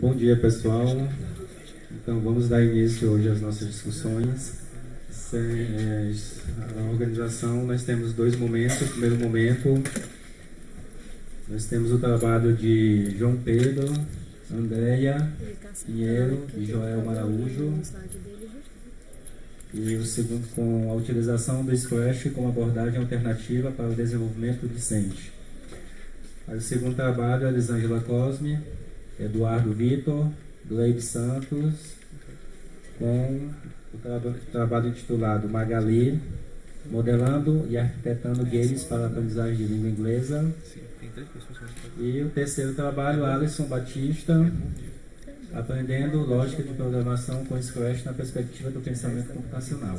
Bom dia, pessoal. Então, vamos dar início hoje às nossas discussões. Na organização, nós temos dois momentos. O primeiro momento, nós temos o trabalho de João Pedro, Andréia, Pinheiro e Joelma Araújo. E o segundo, com a utilização do Scratch como abordagem alternativa para o desenvolvimento docente. Aí, o segundo trabalho, Elisângela Cosme, Eduardo Vitor, Gleide Santos, com o trabalho intitulado Magali, modelando e arquitetando games para a aprendizagem de língua inglesa. E o terceiro trabalho, Alisson Batista, aprendendo lógica de programação com Scratch na perspectiva do pensamento computacional.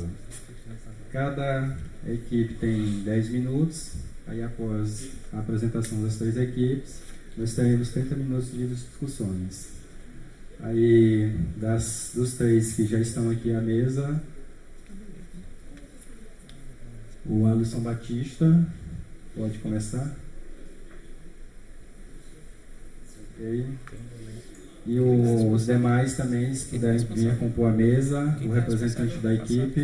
Cada equipe tem 10 minutos, aí após a apresentação das três equipes, nós teremos 30 minutos de discussões. Aí, dos três que já estão aqui à mesa, o Alisson Batista, pode começar. Okay. E os demais também, se puderem vir compor a mesa, o representante da equipe.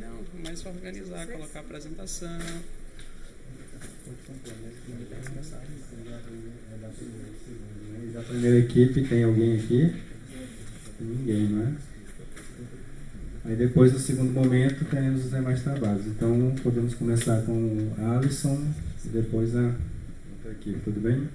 Não, mas só organizar, colocar a apresentação. Da primeira equipe, tem alguém aqui? Ninguém, não é? Aí depois, no segundo momento, teremos os demais trabalhos. Então, podemos começar com o Alisson e depois a outra equipe, tudo bem?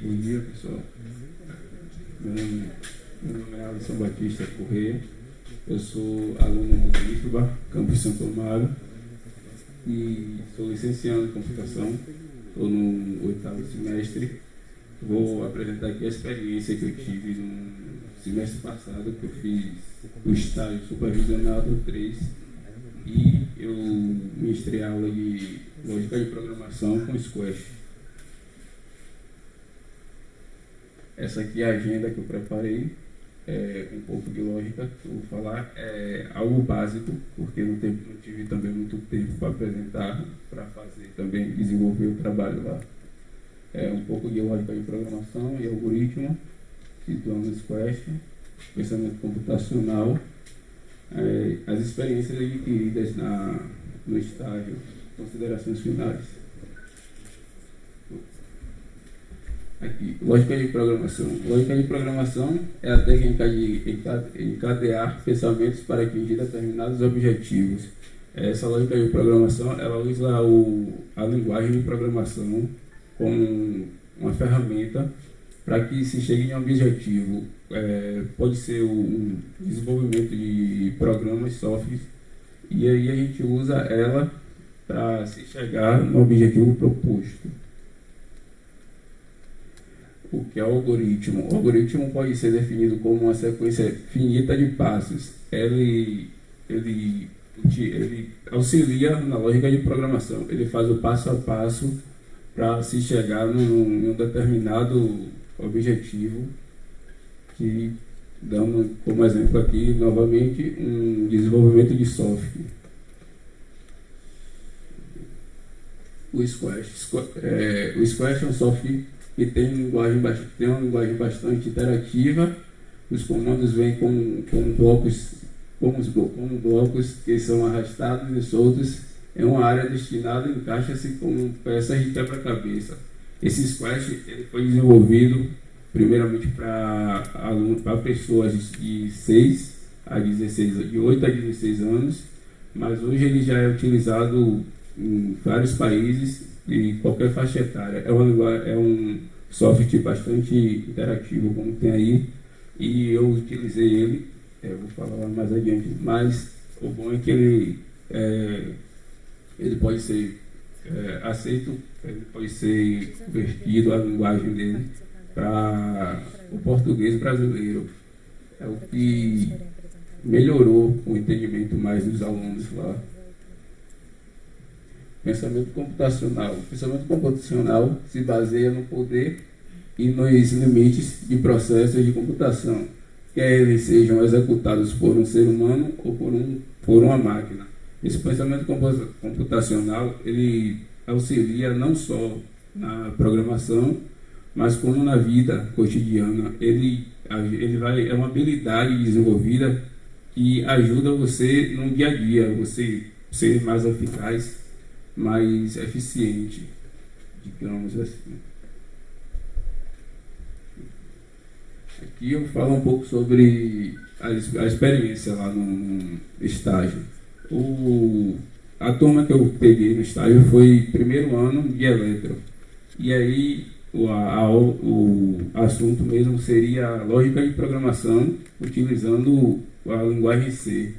Bom dia, pessoal. Meu nome é Alisson Batista Corrêa. Eu sou aluno do UFBA, campus Santo Amaro, e sou licenciado em computação. Estou no 8º semestre. Vou apresentar aqui a experiência que eu tive no semestre passado, que eu fiz o estágio supervisionado 3, e eu ministrei a aula de lógica de programação com Scratch. Essa aqui é a agenda que eu preparei, um pouco de lógica que eu vou falar, é algo básico, porque não tive também muito tempo para apresentar, para fazer também, desenvolver o trabalho lá. É um pouco de lógica de programação e algoritmo, situando Scratch, pensamento computacional, as experiências adquiridas no estágio, considerações finais. Aqui, lógica de programação. Lógica de programação é a técnica de encadear pensamentos para atingir determinados objetivos. Essa lógica de programação, ela usa a linguagem de programação como uma ferramenta para que se chegue a um objetivo. Pode ser o desenvolvimento de programas, softwares, e aí a gente usa ela para se chegar no objetivo proposto. O que é o algoritmo? O algoritmo pode ser definido como uma sequência finita de passos. Ele auxilia na lógica de programação. Ele faz o passo a passo para se chegar num determinado objetivo, que damos como exemplo aqui, novamente, um desenvolvimento de software. O Scratch. O Scratch é um software que tem uma linguagem bastante interativa. Os comandos vêm como blocos que são arrastados e soltos em uma área destinada e encaixa-se como peças de quebra-cabeça. Esse Scratch foi desenvolvido primeiramente para pessoas de 8 a 16 anos, mas hoje ele já é utilizado em vários países, de qualquer faixa etária. É um software bastante interativo, como tem aí, e eu utilizei ele, eu vou falar mais adiante, mas o bom é que ele pode ser aceito, ele pode ser convertido, a linguagem dele, para o português brasileiro. É o que melhorou o entendimento mais dos alunos lá. Pensamento computacional. O pensamento computacional se baseia no poder e nos limites de processos de computação, quer eles sejam executados por um ser humano ou por uma máquina. Esse pensamento computacional, ele auxilia não só na programação, mas como na vida cotidiana. Ele vai, é uma habilidade desenvolvida que ajuda você no dia a dia, você ser mais eficaz, mais eficiente, digamos assim. Aqui eu falo um pouco sobre a experiência lá no estágio. A turma que eu peguei no estágio foi primeiro ano de eletro. E aí o assunto mesmo seria a lógica de programação utilizando a linguagem C.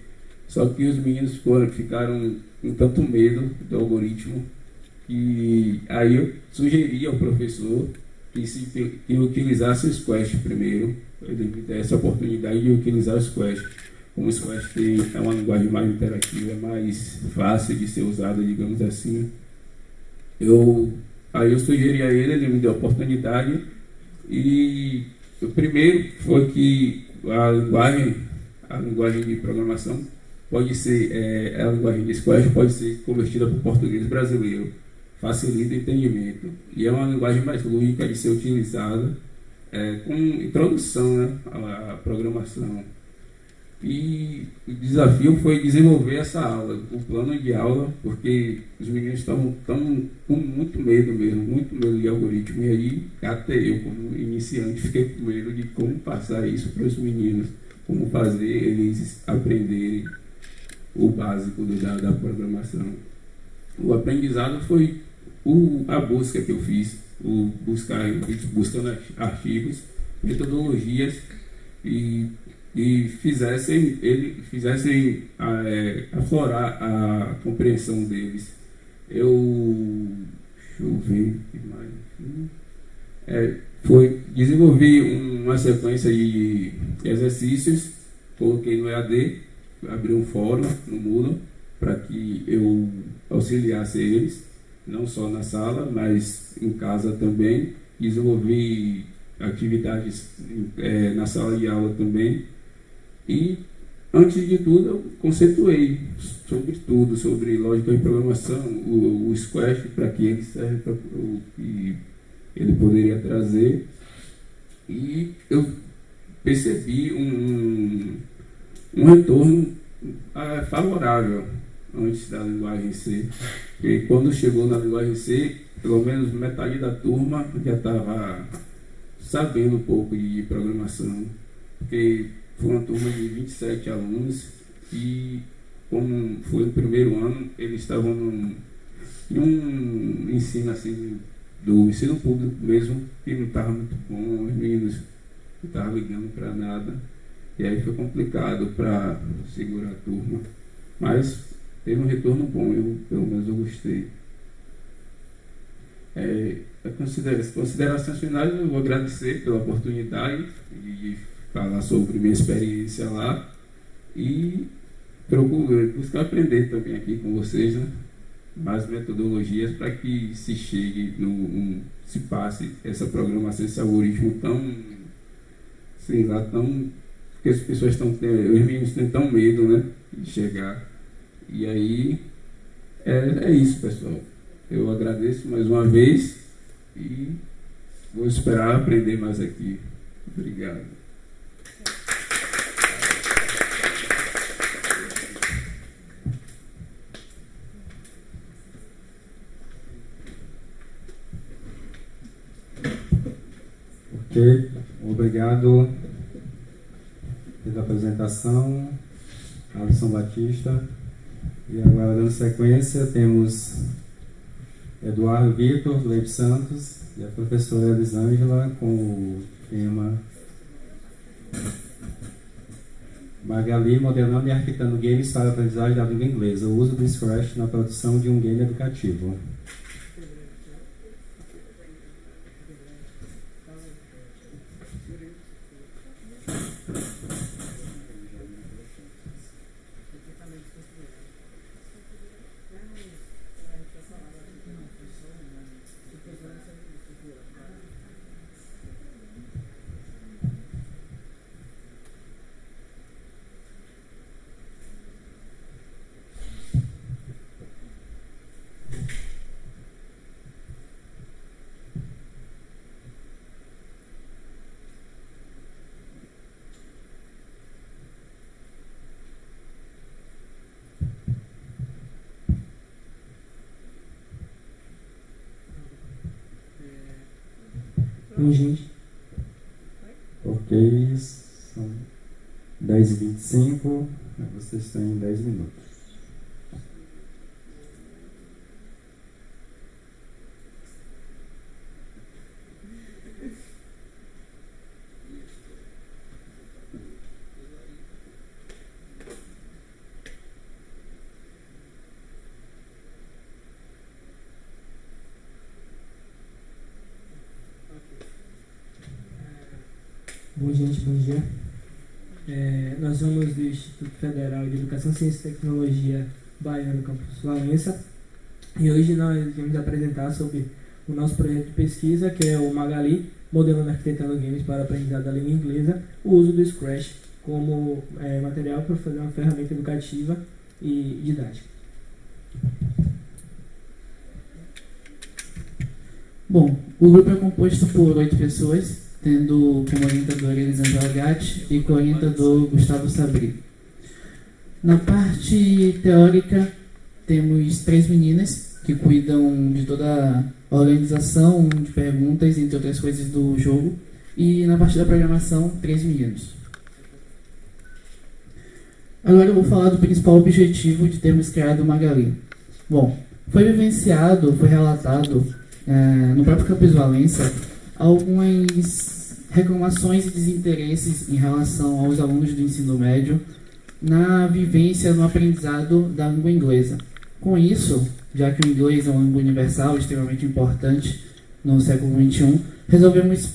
Só que os meninos ficaram com tanto medo do algoritmo que aí eu sugeri ao professor que utilizasse o Scratch primeiro. Eu devia ter essa oportunidade de utilizar o Scratch. Como o Scratch é uma linguagem mais interativa, mais fácil de ser usada, digamos assim, eu sugeri a ele, ele me deu a oportunidade. E o primeiro foi que a linguagem de programação pode ser, a linguagem de Scratch pode ser convertida para o português brasileiro. Facilita o entendimento. E é uma linguagem mais lúdica de ser utilizada, com introdução, né, à programação. E o desafio foi desenvolver essa aula, o plano de aula, porque os meninos estavam com muito medo mesmo, muito medo de algoritmo. E aí, até eu, como iniciante, fiquei com medo de como passar isso para os meninos, como fazer eles aprenderem o básico da programação. O aprendizado foi a busca que eu fiz, buscando artigos, metodologias e fizessem aflorar a compreensão deles. Deixa eu ver mais. Desenvolvi uma sequência de exercícios, coloquei no EAD, abri um fórum no Moodle para que eu auxiliasse eles, não só na sala, mas em casa também. Desenvolvi atividades na sala de aula também. E, antes de tudo, eu conceituei sobre tudo, sobre lógica de programação, o Scratch, para que ele serve, para o que ele poderia trazer. E eu percebi um retorno favorável antes da linguagem C. E quando chegou na linguagem C, pelo menos metade da turma já estava sabendo um pouco de programação, porque foi uma turma de 27 alunos e, como foi o primeiro ano, eles estavam em um ensino assim, do ensino público mesmo, que não estava muito bom, os meninos não estavam ligando para nada, e aí foi complicado para segurar a turma, mas teve um retorno bom, pelo menos eu gostei. As considerações finais, eu vou agradecer pela oportunidade de falar sobre minha experiência lá e procuro buscar aprender também aqui com vocês, né, mais metodologias para que se chegue, se passe essa programação, esse algoritmo tão, sei lá, tão, porque as pessoas os meninos têm tão medo, né, de chegar. E aí, é isso, pessoal. Eu agradeço mais uma vez e vou esperar aprender mais aqui. Obrigado. Ok, obrigado pela apresentação, Alisson Batista. E agora, dando sequência, temos Eduardo Vitor, Leite Santos, e a professora Elisângela com o tema Magali, modelando e arquitetando games para a aprendizagem da língua inglesa, o uso do Scratch na produção de um game educativo. Gente. Ok, são 10h25, vocês têm 10 minutos. Bom dia. Nós somos do Instituto Federal de Educação, Ciência e Tecnologia Baiano, Campus Valença, e hoje nós vamos apresentar sobre o nosso projeto de pesquisa, que é o Magali, modelando e arquitetando games para aprendizado da língua inglesa, o uso do Scratch como material para fazer uma ferramenta educativa e didática. Bom, o grupo é composto por 8 pessoas, tendo como orientador Elisângela Gatti e co-orientador Gustavo Sabri. Na parte teórica, temos 3 meninas que cuidam de toda a organização de perguntas, entre outras coisas, do jogo. E na parte da programação, 3 meninos. Agora eu vou falar do principal objetivo de termos criado o Magali. Bom, foi relatado no próprio Campus Valença, algumas reclamações e desinteresses em relação aos alunos do ensino médio na vivência, no aprendizado da língua inglesa. Com isso, já que o inglês é uma língua universal, extremamente importante no século XXI, resolvemos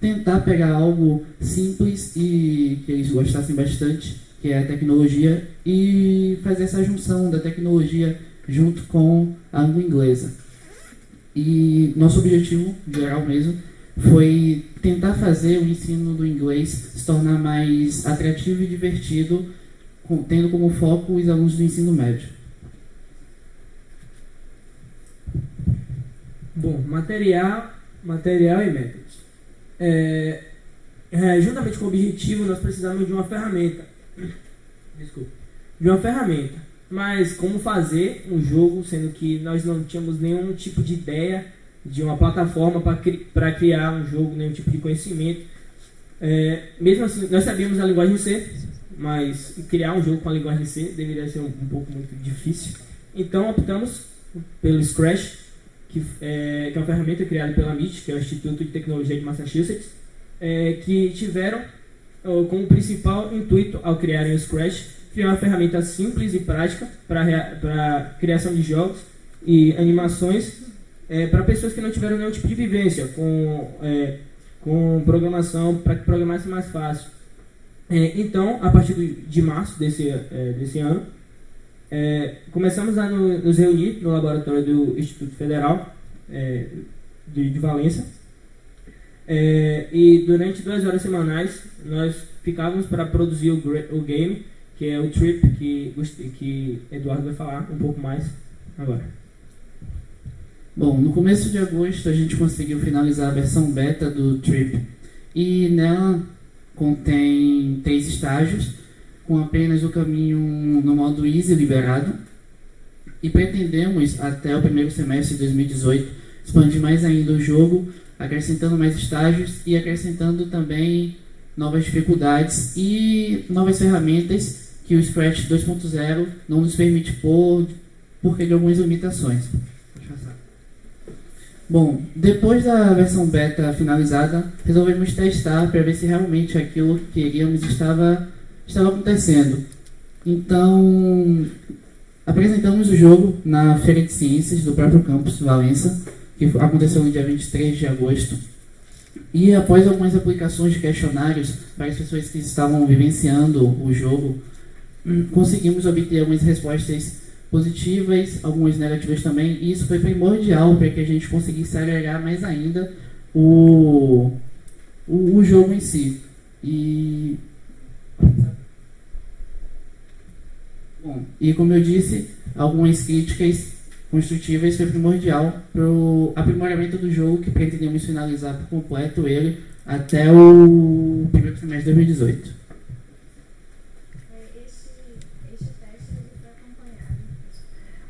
tentar pegar algo simples e que eles gostassem bastante, que é a tecnologia, e fazer essa junção da tecnologia junto com a língua inglesa. E nosso objetivo geral mesmo foi tentar fazer o ensino do inglês se tornar mais atrativo e divertido, tendo como foco os alunos do ensino médio. Bom, material e métodos. Juntamente com o objetivo, nós precisamos de uma ferramenta. Desculpa. De uma ferramenta. Mas como fazer um jogo, sendo que nós não tínhamos nenhum tipo de ideia de uma plataforma para criar um jogo, nenhum tipo de conhecimento. Mesmo assim, nós sabíamos a linguagem C, mas criar um jogo com a linguagem C deveria ser um pouco muito difícil. Então optamos pelo Scratch, que é uma ferramenta criada pela MIT, que é o Instituto de Tecnologia de Massachusetts, que tiveram como principal intuito, ao criarem o Scratch, criar uma ferramenta simples e prática para criação de jogos e animações, para pessoas que não tiveram nenhum tipo de vivência com programação, para que programasse mais fácil. Então, a partir de março desse ano, começamos a nos reunir no laboratório do Instituto Federal de Valença, e durante 2 horas semanais nós ficávamos para produzir o game, que é o Trip, que Eduardo vai falar um pouco mais agora. Bom, no começo de agosto a gente conseguiu finalizar a versão beta do Trip, e nela contém 3 estágios, com apenas o caminho no modo easy liberado, e pretendemos, até o primeiro semestre de 2018, expandir mais ainda o jogo, acrescentando mais estágios e acrescentando também novas dificuldades e novas ferramentas que o Scratch 2.0 não nos permite pôr, porque de algumas limitações. Deixa eu passar. Bom, depois da versão beta finalizada, resolvemos testar para ver se realmente aquilo que queríamos estava acontecendo. Então, apresentamos o jogo na Feira de Ciências do próprio campus Valença, que aconteceu no dia 23 de agosto. E após algumas aplicações de questionários para as pessoas que estavam vivenciando o jogo, conseguimos obter algumas respostas positivas, algumas negativas também, e isso foi primordial para que a gente conseguisse agregar mais ainda o jogo em si. E, bom, e como eu disse, algumas críticas construtivas foi primordial para o aprimoramento do jogo, que pretendemos finalizar por completo ele até o primeiro semestre de 2018.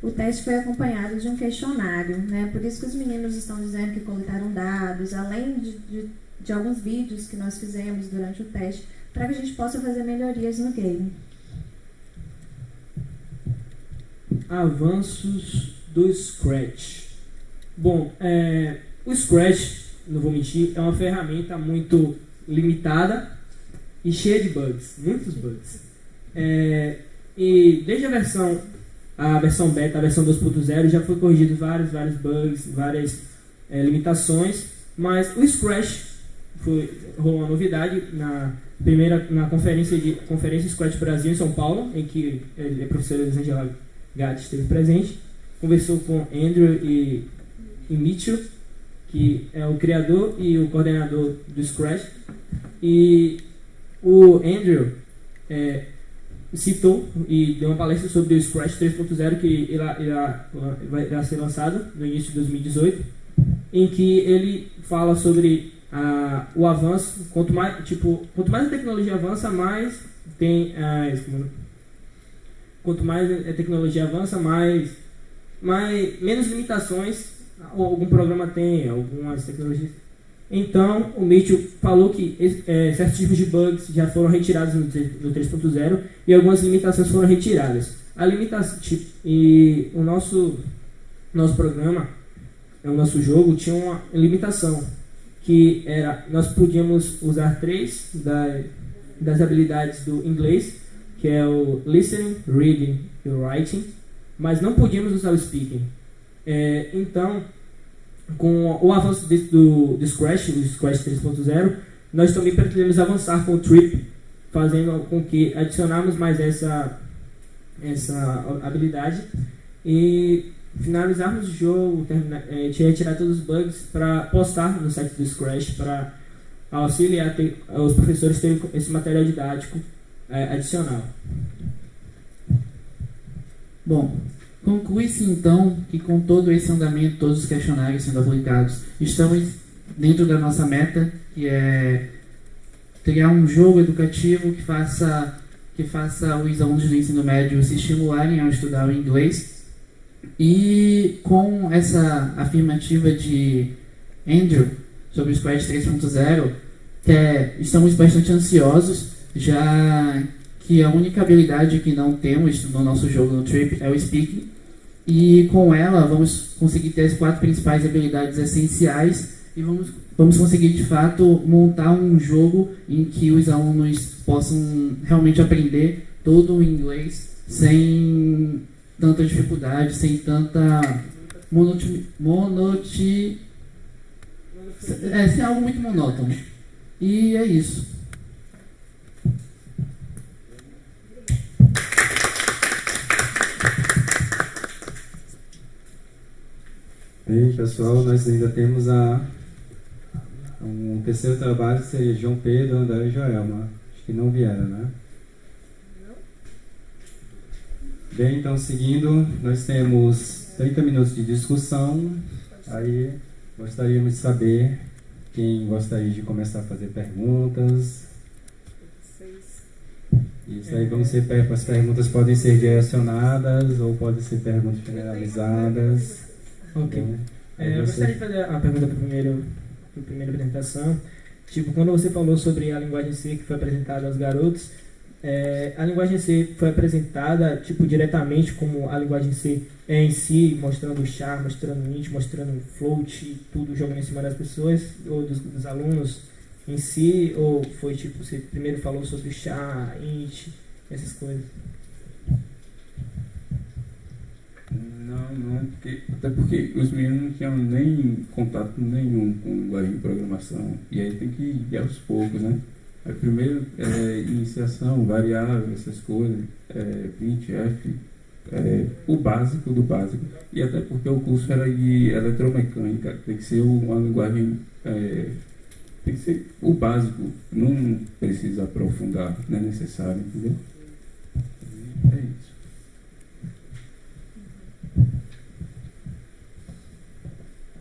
O teste foi acompanhado de um questionário, né? Por isso que os meninos estão dizendo que coletaram dados, além de alguns vídeos que nós fizemos durante o teste, para que a gente possa fazer melhorias no game. Avanços do Scratch. Bom, o Scratch, não vou mentir, é uma ferramenta muito limitada e cheia de bugs, muitos bugs. E desde a versão beta, a versão 2.0, já foi corrigido vários bugs, várias limitações, mas o Scratch rolou uma novidade na conferência Scratch Brasil em São Paulo, em que a professora Elisângela Gatti esteve presente, conversou com Andrew e Mitchell, que é o criador e o coordenador do Scratch, e o Andrew citou e deu uma palestra sobre o Scratch 3.0, que irá ser lançado no início de 2018, em que ele fala sobre o avanço. Quanto mais a tecnologia avança, mais tem menos limitações algum programa tem, algumas tecnologias. Então, o Mitchell falou que certos tipos de bugs já foram retirados no 3.0 e algumas limitações foram retiradas. E o nosso programa, o nosso jogo, tinha uma limitação, que era, nós podíamos usar três das habilidades do inglês, que é o listening, reading e o writing, mas não podíamos usar o speaking. Então, com o avanço do Scratch, o Scratch 3.0, nós também pretendemos avançar com o Trip, fazendo com que adicionarmos mais essa habilidade e finalizarmos o jogo, retirar todos os bugs para postar no site do Scratch, para auxiliar os professores terem esse material didático adicional. Bom, conclui-se, então, que com todo esse andamento, todos os questionários sendo aplicados, estamos dentro da nossa meta, que é criar um jogo educativo que faça os alunos do ensino médio se estimularem a estudar o inglês. E com essa afirmativa de Andrew sobre o Scratch 3.0, estamos bastante ansiosos, já que a única habilidade que não temos no nosso jogo, no Trip, é o Speaking. E com ela vamos conseguir ter as 4 principais habilidades essenciais e vamos conseguir de fato montar um jogo em que os alunos possam realmente aprender todo o inglês sem tanta dificuldade, sem tanta sem algo muito monótono. E é isso. Bem, pessoal, nós ainda temos um terceiro trabalho, que seria João Pedro, Andrew e Joelma. Acho que não vieram, né? Bem, então, seguindo, nós temos 30 minutos de discussão. Aí, gostaríamos de saber quem gostaria de começar a fazer perguntas. Isso aí, as perguntas podem ser direcionadas ou podem ser perguntas generalizadas. Ok. Eu gostaria de fazer a pergunta para a primeira apresentação. Quando você falou sobre a linguagem C que foi apresentada aos garotos, A linguagem C foi apresentada diretamente como a linguagem C é em si, mostrando char, mostrando int, mostrando float, tudo jogando em cima das pessoas ou dos alunos em si, ou foi você primeiro falou sobre char, int, essas coisas? Não, porque, até porque os meninos não tinham nem contato nenhum com linguagem de programação, e aí tem que ir aos poucos, né? Aí primeiro, iniciação, variável, essas coisas, print, f, o básico do básico, e até porque o curso era de eletromecânica, tem que ser uma linguagem, tem que ser o básico, não precisa aprofundar, não é necessário, entendeu? É isso.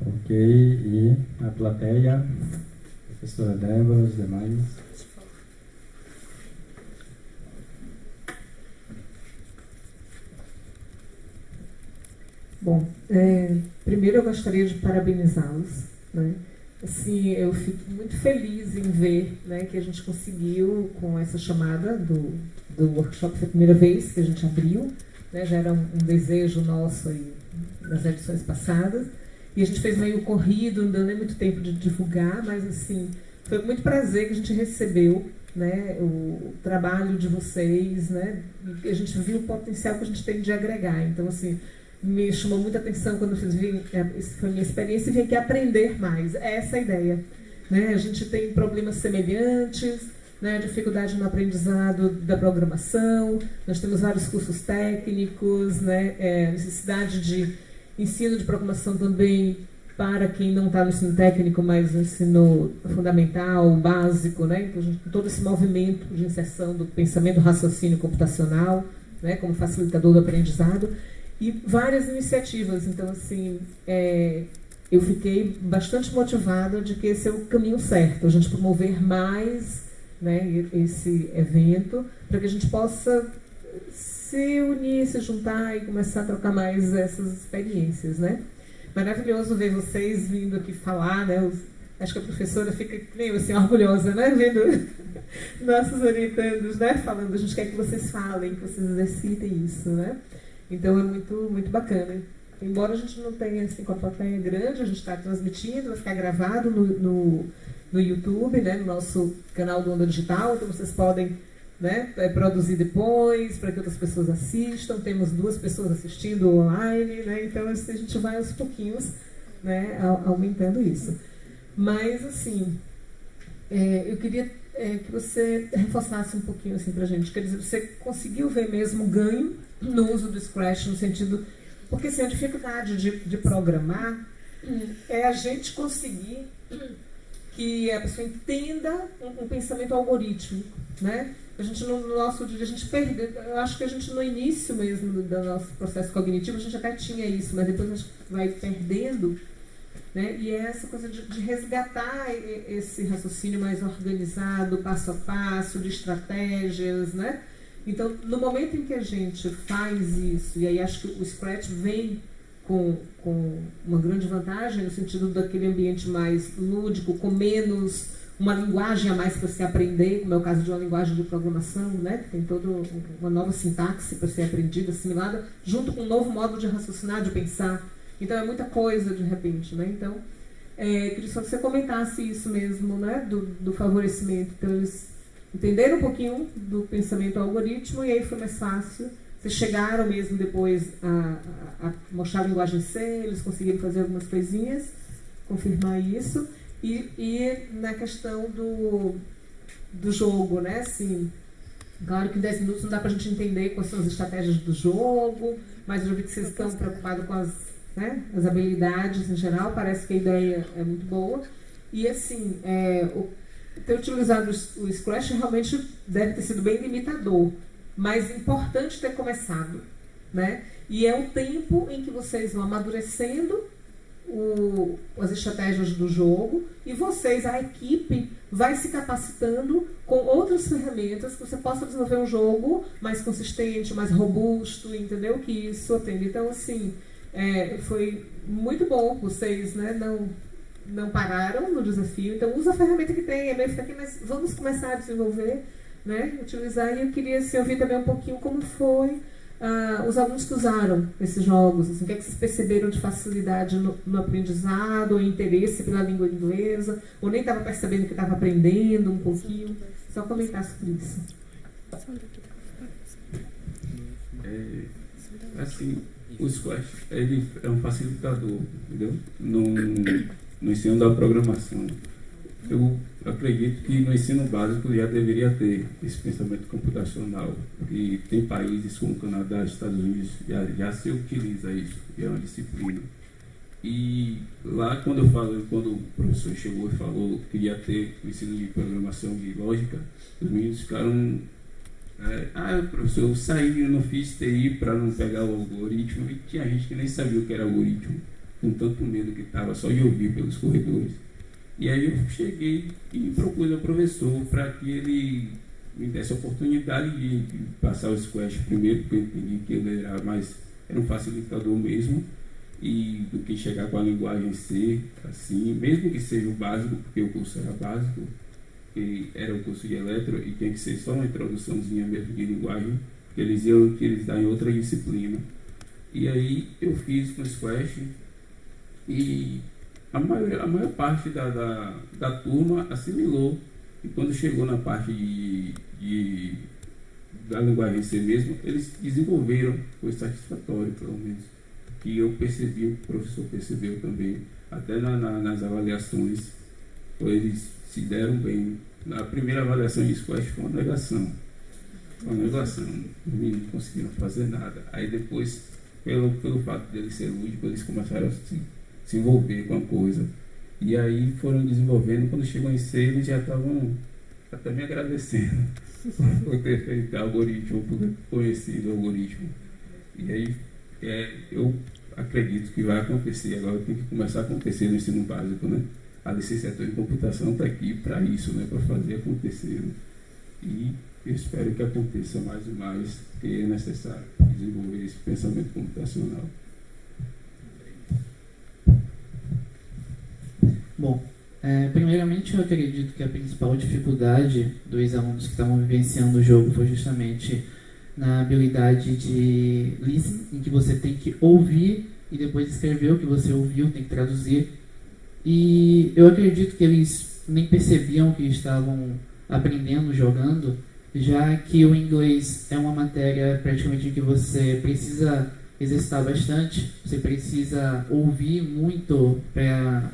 Ok, e a plateia, a professora Débora, os demais. Bom, primeiro eu gostaria de parabenizá-los, né? Assim, eu fico muito feliz em ver, né, que a gente conseguiu, com essa chamada do workshop, foi a primeira vez que a gente abriu, né, já era um desejo nosso aí, nas edições passadas. E a gente fez meio corrido, não deu nem muito tempo de divulgar, mas assim, foi com muito prazer que a gente recebeu, né, o trabalho de vocês, né, e a gente viu o potencial que a gente tem de agregar. Então, assim, me chamou muita atenção quando vocês viram, foi a minha experiência, e vim aqui aprender mais. É essa a ideia, né? A gente tem problemas semelhantes, né, dificuldade no aprendizado da programação, nós temos vários cursos técnicos, né, necessidade de ensino de programação também para quem não está no ensino técnico, mas no ensino fundamental, básico, né? Todo esse movimento de inserção do pensamento, raciocínio computacional, né, como facilitador do aprendizado, e várias iniciativas. Então, assim, eu fiquei bastante motivada de que esse é o caminho certo, a gente promover mais, né, esse evento, para que a gente possa se unir, se juntar e começar a trocar mais essas experiências, né? Maravilhoso ver vocês vindo aqui falar, né? Acho que a professora fica meio assim orgulhosa, né? Vendo nossos orientandos, né? Falando, a gente quer que vocês falem, que vocês exercitem isso, né? Então é muito, muito bacana. Embora a gente não tenha assim com a plateia grande, a gente está transmitindo, vai ficar gravado no YouTube, né? No nosso canal do Onda Digital, então vocês podem, né, produzir depois, para que outras pessoas assistam. Temos 2 pessoas assistindo online, né? Então, a gente vai aos pouquinhos, né, aumentando isso. Mas, assim, eu queria que você reforçasse um pouquinho assim, para a gente. Quer dizer, você conseguiu ver mesmo o ganho no uso do Scratch, no sentido... Porque, assim, a dificuldade de programar é a gente conseguir que a pessoa entenda um pensamento algorítmico, né? A gente, no nosso dia, a gente perdeu. Eu acho que a gente, no início mesmo do nosso processo cognitivo, a gente até tinha isso, mas depois a gente vai perdendo, né? E é essa coisa de resgatar esse raciocínio mais organizado, passo a passo, de estratégias, né? Então, no momento em que a gente faz isso, e aí acho que o Scratch vem com uma grande vantagem, no sentido daquele ambiente mais lúdico, com menos... uma linguagem a mais para você aprender, como é o caso de uma linguagem de programação, né? Tem toda uma nova sintaxe para ser aprendida, assimilada, junto com um novo modo de raciocinar, de pensar. Então, é muita coisa de repente, né? Então, queria só que você comentasse isso mesmo, né? Do favorecimento, para eles entenderem um pouquinho do pensamento algoritmo, e aí foi mais fácil. Vocês chegaram mesmo depois a mostrar a linguagem C, eles conseguiram fazer algumas coisinhas, confirmar isso. E na questão do jogo, né? Assim, claro que em 10 minutos não dá pra gente entender quais são as estratégias do jogo, mas eu vi que vocês estão preocupados com as habilidades em geral, parece que a ideia é muito boa. E assim, ter utilizado o Scratch realmente deve ter sido bem limitador, mas é importante ter começado, né? E é um tempo em que vocês vão amadurecendo as estratégias do jogo, e vocês, a equipe, vai se capacitando com outras ferramentas que você possa desenvolver um jogo mais consistente, mais robusto, entendeu? Que isso atende. Então, assim, foi muito bom. Vocês, né, não pararam no desafio. Então, usa a ferramenta que tem, é meio fraquinho, mas vamos começar a desenvolver né, utilizar. E eu queria assim, ouvir também um pouquinho como foi os alunos que usaram esses jogos. Assim, o que é que vocês perceberam de facilidade no aprendizado, ou interesse pela língua inglesa, ou nem estava percebendo que estava aprendendo um pouquinho. Só comentar sobre isso. É, assim, o Scratch, ele é um facilitador, entendeu? No ensino da programação. Eu acredito que no ensino básico já deveria ter esse pensamento computacional. E tem países como o Canadá, Estados Unidos, já se utiliza isso, já é uma disciplina. E lá, quando o professor chegou e falou que ia ter o ensino de programação e lógica, os meninos ficaram... professor, eu saí, eu não fiz TI para não pegar o algoritmo. E tinha gente que nem sabia o que era algoritmo, com tanto medo que estava, só de ouvir pelos corredores. E aí eu cheguei e propus ao professor para que ele me desse a oportunidade de passar o Scratch primeiro, porque eu entendi que ele era um facilitador mesmo, e do que chegar com a linguagem C, assim, mesmo que seja o básico, porque o curso era básico, que era o curso de eletro, e tinha que ser só uma introduçãozinha mesmo de linguagem, que eles iam utilizar em outra disciplina. E aí eu fiz com o Scratch, e a maior parte da turma assimilou. E quando chegou na parte da linguagem C mesmo, eles desenvolveram, foi satisfatório pelo menos. E eu percebi, o professor percebeu também, até nas avaliações, eles se deram bem. Na primeira avaliação de Scratch foi uma negação. Os meninos não conseguiram fazer nada. Aí depois, pelo fato deles ser lúdicos, eles começaram a se envolver com a coisa. E aí foram desenvolvendo, quando chegou em C, eles já estavam até me agradecendo por ter feito algoritmo, por ter conhecido o algoritmo. E aí eu acredito que vai acontecer, agora tem que começar a acontecer no ensino básico, né? A licenciatura em computação está aqui para isso, né? Para fazer acontecer. Né? E eu espero que aconteça mais e mais, porque é necessário desenvolver esse pensamento computacional. Bom, primeiramente eu acredito que a principal dificuldade dos alunos que estavam vivenciando o jogo foi justamente na habilidade de listening, em que você tem que ouvir e depois escrever o que você ouviu, tem que traduzir. E eu acredito que eles nem percebiam que estavam aprendendo, jogando, já que o inglês é uma matéria praticamente que você precisa exercitar bastante, você precisa ouvir muito para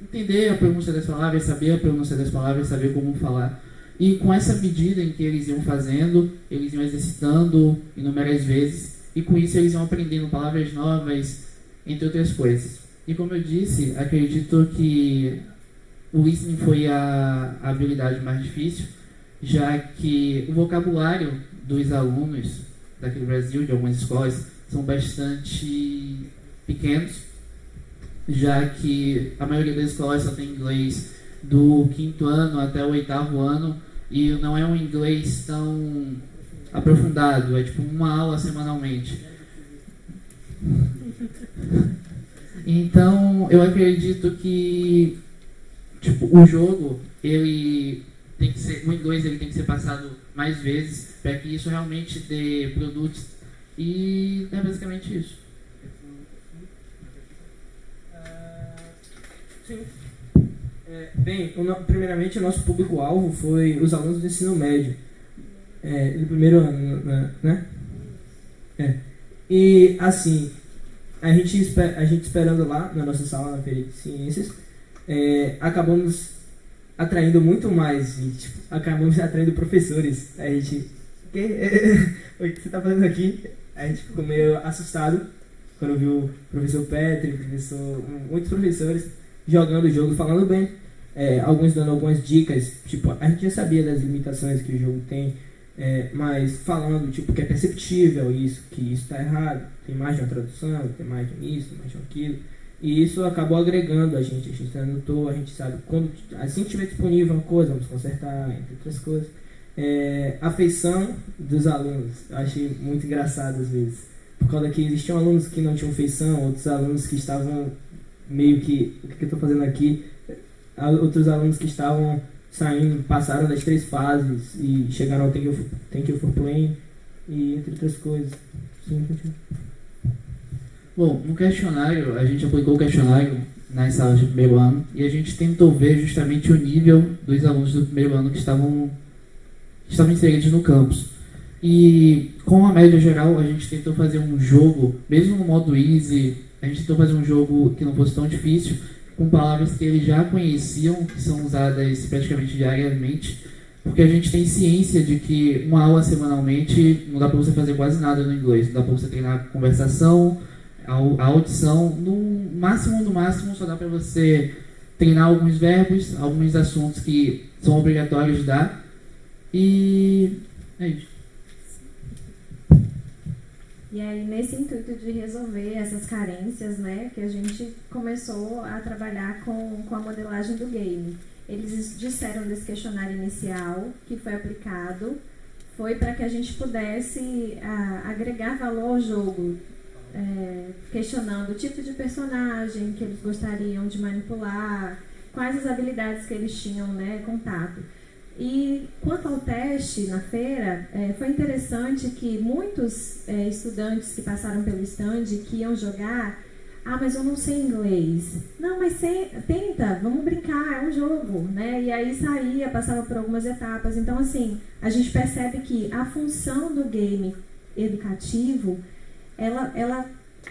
entender a pronúncia das palavras, saber a pronúncia das palavras, saber como falar. E com essa medida em que eles iam fazendo, eles iam exercitando inúmeras vezes, e com isso eles iam aprendendo palavras novas, entre outras coisas. E como eu disse, acredito que o listening foi a habilidade mais difícil, já que o vocabulário dos alunos daqui do Brasil, de algumas escolas, são bastante pequenos, já que a maioria das escolas só tem inglês do 5º ano até o 8º ano, e não é um inglês tão aprofundado, é tipo uma aula semanalmente. Então, eu acredito que tipo, o jogo, ele tem que ser, o inglês ele tem que ser passado mais vezes para que isso realmente dê produtos, e é basicamente isso. Sim. Bem, primeiramente o nosso público-alvo foi os alunos do ensino médio, do 1º ano, né? E assim, a gente esperando lá na nossa sala, na Feira de Ciências, acabamos atraindo muito mais, tipo, acabamos atraindo professores. A gente, o que você está fazendo aqui? A gente ficou meio assustado quando viu o professor Petri, muitos professores jogando o jogo, falando bem, alguns dando algumas dicas, tipo, a gente já sabia das limitações que o jogo tem, mas falando, tipo, que é perceptível isso, que isso está errado, tem mais de uma tradução, tem mais de isso, mais de aquilo, e isso acabou agregando a gente anotou, a gente sabe, quando assim que tiver disponível uma coisa, vamos consertar, entre outras coisas. A feição dos alunos, eu achei muito engraçado às vezes, por causa que existiam alunos que não tinham feição, outros alunos que estavam meio que, o que eu estou fazendo aqui, outros alunos que estavam saindo, passaram das 3 fases e chegaram ao Thank You for Playing e entre outras coisas. Sim, bom, no questionário, a gente aplicou o questionário nas salas do primeiro ano e a gente tentou ver justamente o nível dos alunos do primeiro ano que estavam inseridos no campus. E com a média geral, a gente tentou fazer um jogo, mesmo no modo easy, a gente tentou fazer um jogo que não fosse tão difícil, com palavras que eles já conheciam, que são usadas praticamente diariamente, porque a gente tem ciência de que uma aula semanalmente não dá para você fazer quase nada no inglês, não dá para você treinar a conversação, a audição, no máximo só dá para você treinar alguns verbos, alguns assuntos que são obrigatórios dar, e é isso. E aí, nesse intuito de resolver essas carências, né, que a gente começou a trabalhar com a modelagem do game. Eles disseram desse questionário inicial que foi aplicado, foi para que a gente pudesse agregar valor ao jogo, questionando o tipo de personagem que eles gostariam de manipular, quais as habilidades que eles tinham, né, contato. E quanto ao teste na feira, foi interessante que muitos estudantes que passaram pelo stand, que iam jogar, ah, mas eu não sei inglês. Não, mas tenta, vamos brincar, é um jogo, né? E aí saía, passava por algumas etapas. Então, assim, a gente percebe que a função do game educativo, ela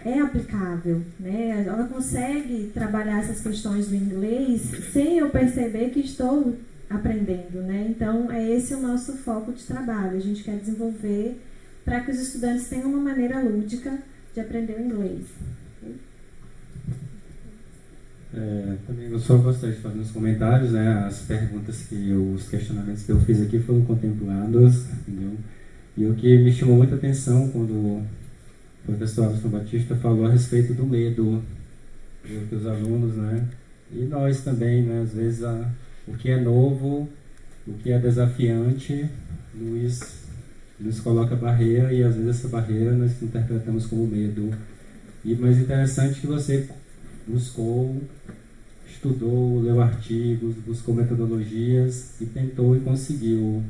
é aplicável, né? Ela consegue trabalhar essas questões do inglês sem eu perceber que estou aprendendo, né? Então, é esse o nosso foco de trabalho. A gente quer desenvolver para que os estudantes tenham uma maneira lúdica de aprender o inglês. Também eu só gostaria de fazer uns comentários, né? As perguntas que os questionamentos que eu fiz aqui foram contemplados, entendeu? E o que me chamou muita atenção quando o professor Alisson Batista falou a respeito do medo dos alunos, né? E nós também, né? Às vezes o que é novo, o que é desafiante, nos coloca barreira e às vezes essa barreira nós interpretamos como medo. E mais interessante que você buscou, estudou, leu artigos, buscou metodologias e tentou e conseguiu.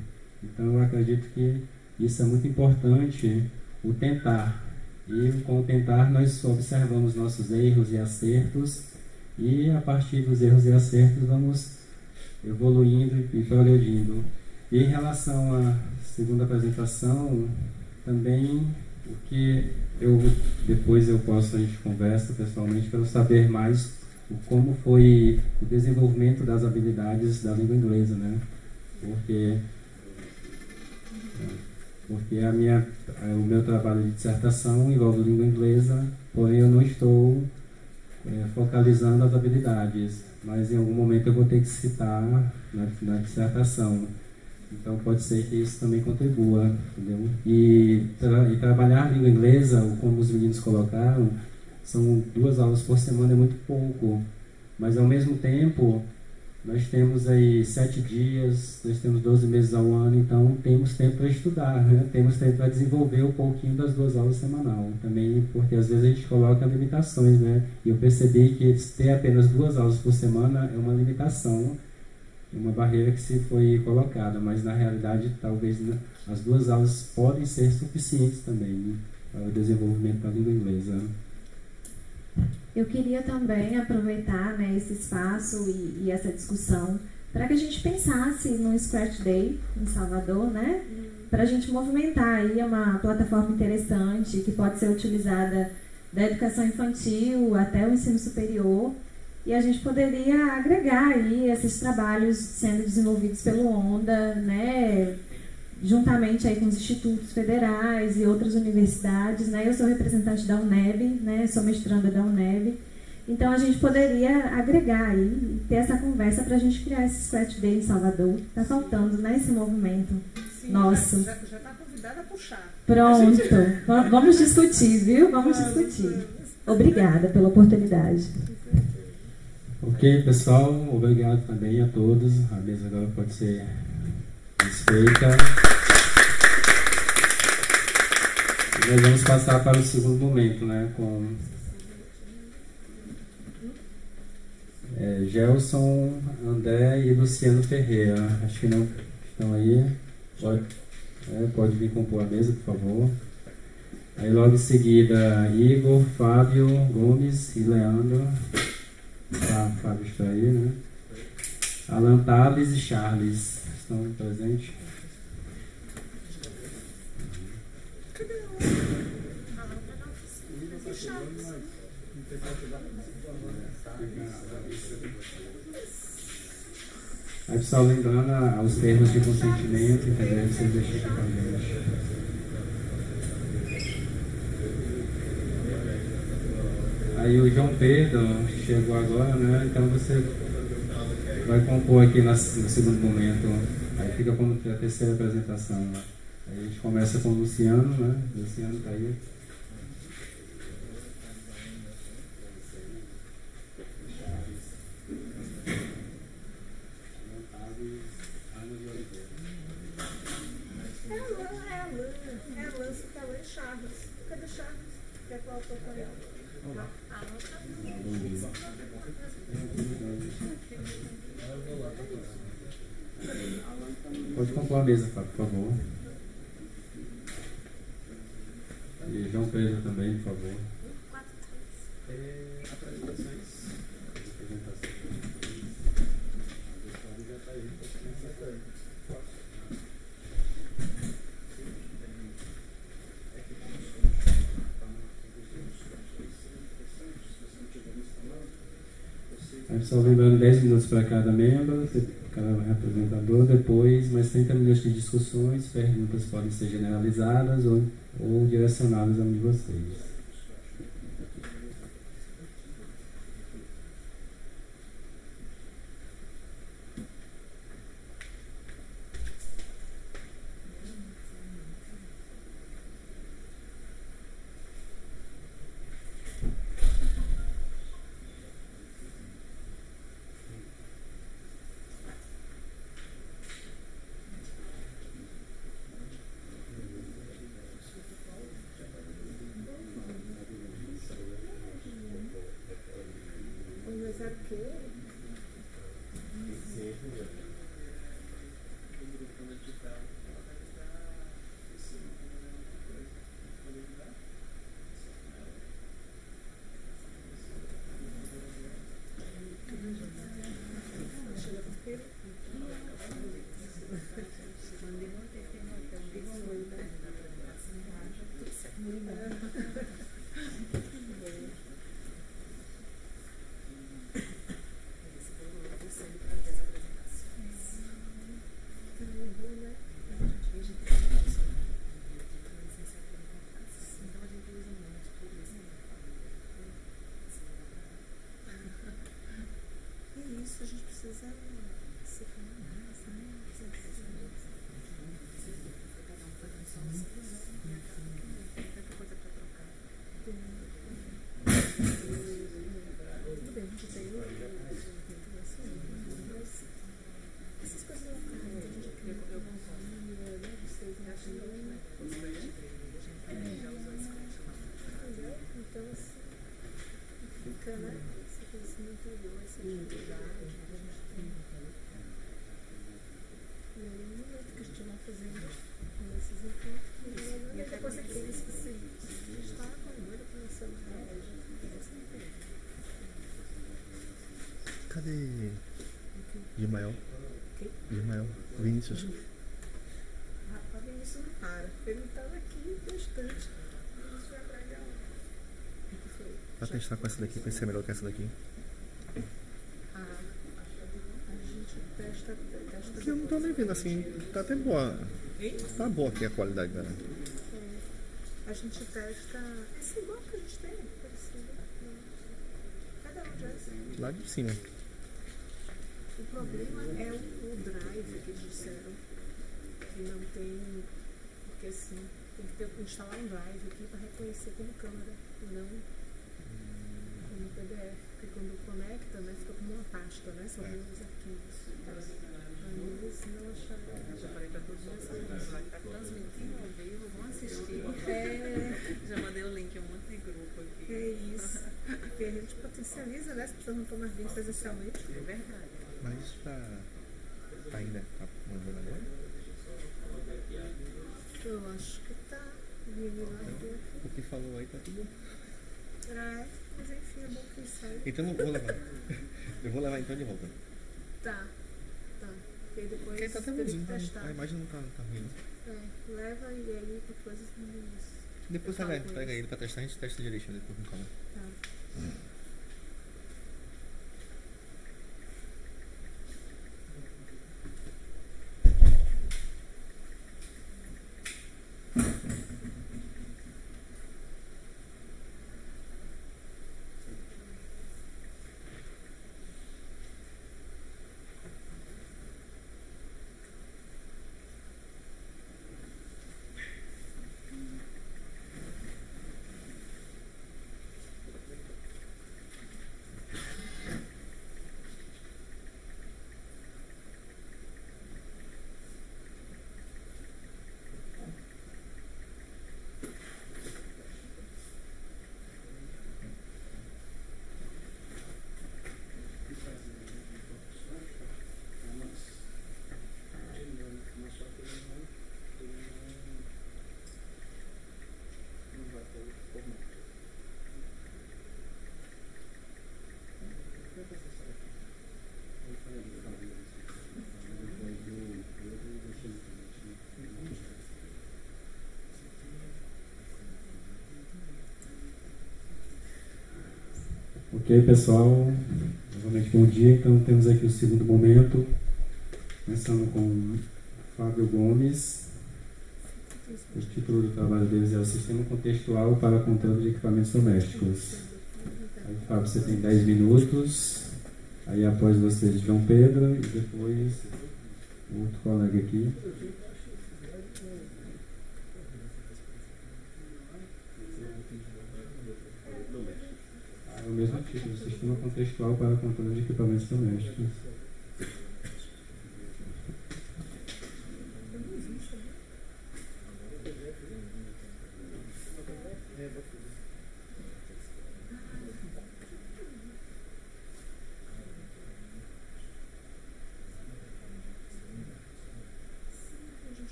Então eu acredito que isso é muito importante, o tentar. E com o tentar nós observamos nossos erros e acertos e a partir dos erros e acertos vamos evoluindo e progredindo. E em relação à segunda apresentação, também o que a gente conversa pessoalmente para eu saber mais como foi o desenvolvimento das habilidades da língua inglesa, né? Porque o meu trabalho de dissertação envolve língua inglesa, porém eu não estou focalizando as habilidades, mas em algum momento eu vou ter que citar na dissertação. Então pode ser que isso também contribua, entendeu? E trabalhar a língua inglesa, como os meninos colocaram, são 2 aulas por semana, é muito pouco. Mas ao mesmo tempo, nós temos aí 7 dias, nós temos 12 meses ao ano, então temos tempo para estudar, né? Temos tempo para desenvolver um pouquinho das 2 aulas semanal também, porque às vezes a gente coloca limitações, né? E eu percebi que ter apenas 2 aulas por semana é uma limitação, uma barreira que se foi colocada, mas na realidade talvez as 2 aulas podem ser suficientes também para o desenvolvimento da língua inglesa. Eu queria também aproveitar, né, esse espaço e essa discussão para que a gente pensasse no Scratch Day em Salvador, né? Para a gente movimentar aí uma plataforma interessante que pode ser utilizada da educação infantil até o ensino superior. E a gente poderia agregar aí esses trabalhos sendo desenvolvidos pelo Onda, né, juntamente aí com os institutos federais e outras universidades, né? Eu sou representante da UNEB, né, sou mestranda da UNEB, então a gente poderia agregar aí, ter essa conversa para a gente criar esse Scratch Day em Salvador. Tá faltando, né, esse movimento. Sim, nosso. Já tá convidada a puxar. Pronto, vamos discutir, viu? Vamos discutir. Obrigada pela oportunidade. Ok, pessoal, obrigado também a todos. A mesa agora pode ser desfeita. E nós vamos passar para o segundo momento, né? Com Gelson, André e Luciano Perreira. Acho que não estão aí. Pode vir compor a mesa, por favor. Aí logo em seguida, Igor, Fábio Gomes e Leandro. Fábio está aí, né? Alan Tales e Charles estão presentes. Aí, pessoal, lembrando aos termos de consentimento, que deve ser deixado para a gente. Aí o João Pedro chegou agora, né? Então você vai compor aqui no segundo momento. Aí fica como a terceira apresentação, né? Aí a gente começa com o Luciano, né? O Luciano tá aí. Pode compor a mesa, por favor. E João Pedro também, por favor. Só lembrando 10 minutos para cada membro, cada representador, depois mais 30 minutos de discussões, perguntas podem ser generalizadas ou direcionadas a um de vocês. Vinícius. Rapaz, Vinícius não para. Ele estava aqui constante. Vinícius vai pra cá. Vai testar com essa daqui, vai ser melhor que essa daqui. A gente testa. Eu não estou nem vendo assim. Tá até boa. Hein? Tá boa aqui a qualidade dela. É. A gente testa. Essa igual que a gente tem. Cada um já é assim. Lá de cima. O problema é o drive que eles disseram, que não tem, porque assim, tem que ter, instalar um drive aqui para reconhecer como câmera, e não como PDF, porque quando conecta, né, fica como uma pasta, né, são meus arquivos. Eles não acharam. Eu já falei para todos vocês, vai estar transmitindo ao vivo, vão assistir. Já mandei o link, eu montei grupo aqui. É isso. Porque a gente potencializa, né? As pessoas não tomam vinho presencialmente, é verdade. Mas isso tá ainda mandando agora? Eu acho que tá. O que falou aí tá tudo bom. É, mas enfim, é bom que ele sai. Então eu vou levar. Eu vou levar então de volta. Tá. Porque depois ele tá até bonzinho, tá? A imagem não tá ruim. É, leva e aí depois isso. Depois pega ele pra testar, a gente testa direitinho depois com calma. Tá. Ok, pessoal, novamente bom dia. Então temos aqui o segundo momento, começando com o Fábio Gomes. O título do trabalho deles é o Sistema Contextual para Controle de Equipamentos Domésticos. Aí, Fábio, você tem 10 minutos, aí após você, João Pedro, e depois outro colega aqui. O mesmo título, Sistema Contextual para o Controle de Equipamentos Domésticos.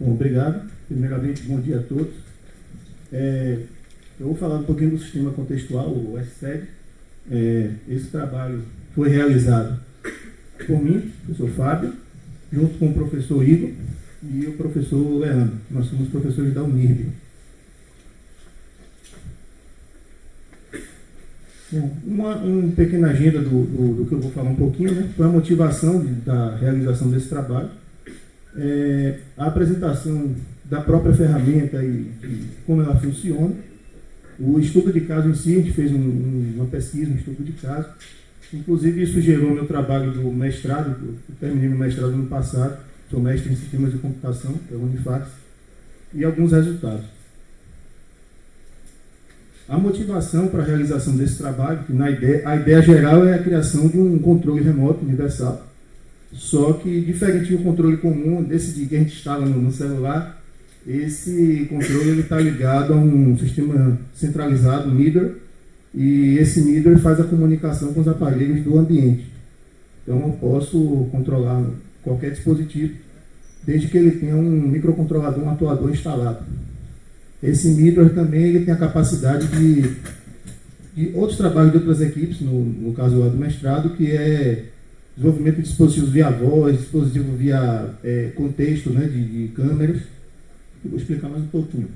Bom, obrigado. Primeiramente, bom dia a todos. Eu vou falar um pouquinho do sistema contextual, o SCED. Esse trabalho foi realizado por mim, o professor Fábio, junto com o professor Igor e o professor Leandro. Nós somos professores da Unir. Bom, uma pequena agenda do que eu vou falar um pouquinho, né? Foi a motivação da realização desse trabalho. A apresentação da própria ferramenta e como ela funciona, o estudo de caso em si, a gente fez uma pesquisa, um estudo de caso, Inclusive, isso gerou meu trabalho do mestrado, eu terminei meu mestrado ano passado, sou mestre em sistemas de computação, pela Unifacs, e alguns resultados. A motivação para a realização desse trabalho, que a ideia geral é a criação de um controle remoto universal, só que, diferente do controle comum, desse que a gente instala no celular, esse controle está ligado a um sistema centralizado, MIDR, e esse MIDR faz a comunicação com os aparelhos do ambiente. Então, eu posso controlar qualquer dispositivo, desde que ele tenha um microcontrolador, um atuador instalado. Esse MIDR também ele tem a capacidade de outros trabalhos de outras equipes, no caso lá do mestrado, que é desenvolvimento de dispositivos via voz, dispositivo via contexto, né, de câmeras. Eu vou explicar mais um pouquinho.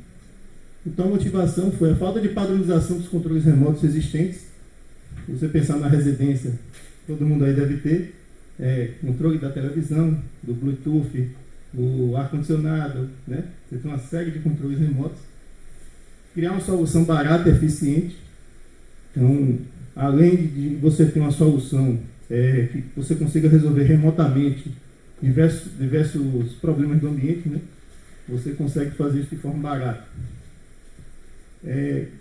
Então, a motivação foi a falta de padronização dos controles remotos existentes. Se você pensar na residência, todo mundo aí deve ter controle da televisão, do Bluetooth, do ar-condicionado, né? Você tem uma série de controles remotos. Criar uma solução barata e eficiente. Então, além de você ter uma solução que você consiga resolver remotamente diversos problemas do ambiente, né? Você consegue fazer isso de forma barata.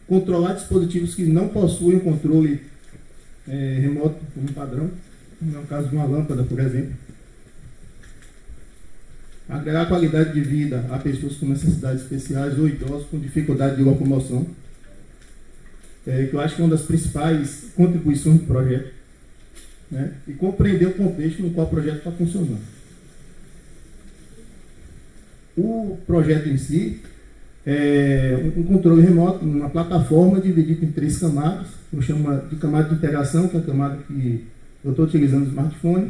Controlar dispositivos que não possuem controle remoto como padrão, como é o caso de uma lâmpada, por exemplo. Agregar qualidade de vida a pessoas com necessidades especiais ou idosos com dificuldade de locomoção, que eu acho que é uma das principais contribuições do projeto, né? E compreender o contexto no qual o projeto está funcionando. O projeto em si é um controle remoto, uma plataforma dividida em 3 camadas. Eu chamo de camada de integração, que é a camada que eu estou utilizando no smartphone.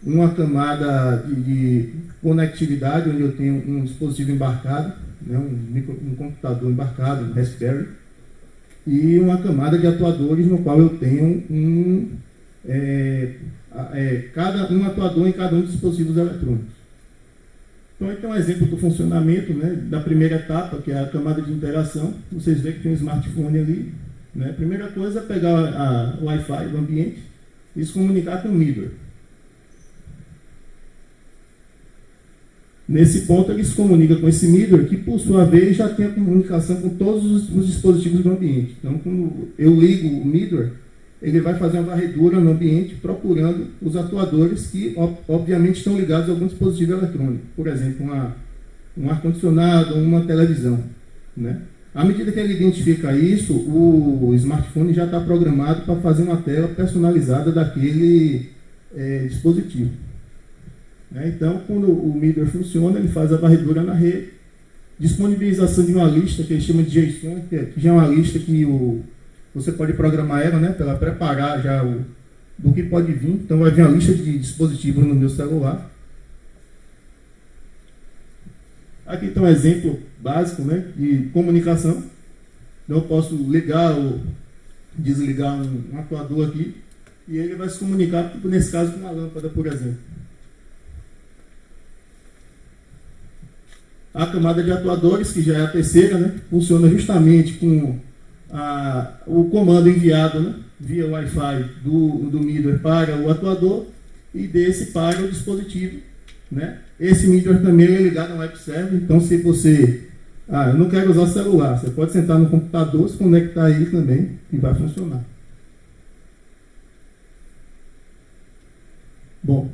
Uma camada de conectividade, onde eu tenho um dispositivo embarcado, né, um computador embarcado, um Raspberry. E uma camada de atuadores, no qual eu tenho um atuador em cada um dos dispositivos eletrônicos. Então, aqui é um exemplo do funcionamento, né, da primeira etapa, que é a camada de interação. Vocês veem que tem um smartphone ali, né? A primeira coisa é pegar o Wi-Fi do ambiente e se comunicar com o MIDR. Nesse ponto, ele se comunica com esse MIDR, que, por sua vez, já tem a comunicação com todos os dispositivos do ambiente. Então, quando eu ligo o MIDR, ele vai fazer uma varredura no ambiente, procurando os atuadores que, obviamente, estão ligados a algum dispositivo eletrônico. Por exemplo, um ar-condicionado, uma televisão, né? À medida que ele identifica isso, o smartphone já está programado para fazer uma tela personalizada daquele dispositivo. Né? Então, quando o MIDR funciona, ele faz a varredura na rede, disponibilização de uma lista, que ele chama de JSON, que já é uma lista que você pode programar ela, né, para ela preparar já do que pode vir. Então, vai vir uma lista de dispositivos no meu celular. Aqui está um exemplo básico, né, de comunicação. Então, eu posso ligar ou desligar um atuador aqui e ele vai se comunicar, tipo, nesse caso, com uma lâmpada, por exemplo. A camada de atuadores, que já é a terceira, né, funciona justamente com o comando enviado, né, via Wi-Fi do MIDR para o atuador e desse para o dispositivo, né? Esse MIDR também é ligado a um web server. Então, se você eu não quero usar o celular, você pode sentar no computador, se conectar aí também e vai funcionar. Bom,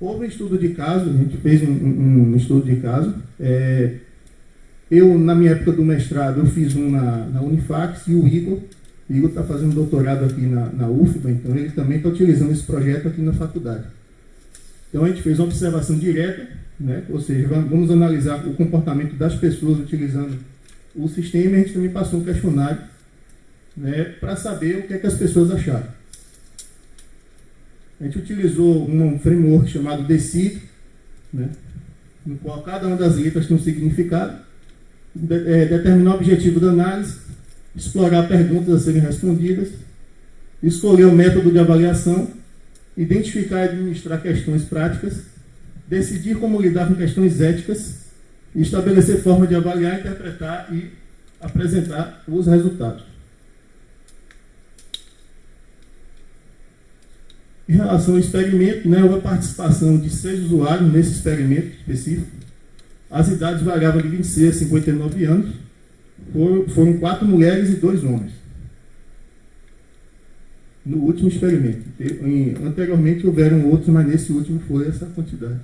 houve um estudo de caso, a gente fez um estudo de caso. Eu, na minha época do mestrado, eu fiz um na Unifacs, e o Igor está fazendo doutorado aqui na UFBA, então ele também está utilizando esse projeto aqui na faculdade. Então, a gente fez uma observação direta, né? Ou seja, vamos analisar o comportamento das pessoas utilizando o sistema, e a gente também passou um questionário, né, para saber o que é que as pessoas acharam. A gente utilizou um framework chamado DECID, né, no qual cada uma das letras tem um significado. Determinar o objetivo da análise, explorar perguntas a serem respondidas, escolher o método de avaliação, identificar e administrar questões práticas, decidir como lidar com questões éticas, e estabelecer forma de avaliar, interpretar e apresentar os resultados. Em relação ao experimento, né, houve a participação de 6 usuários nesse experimento específico. As idades variavam de 26 a 59 anos. Foram 4 mulheres e 2 homens. No último experimento. Anteriormente houveram outros, mas nesse último foi essa quantidade.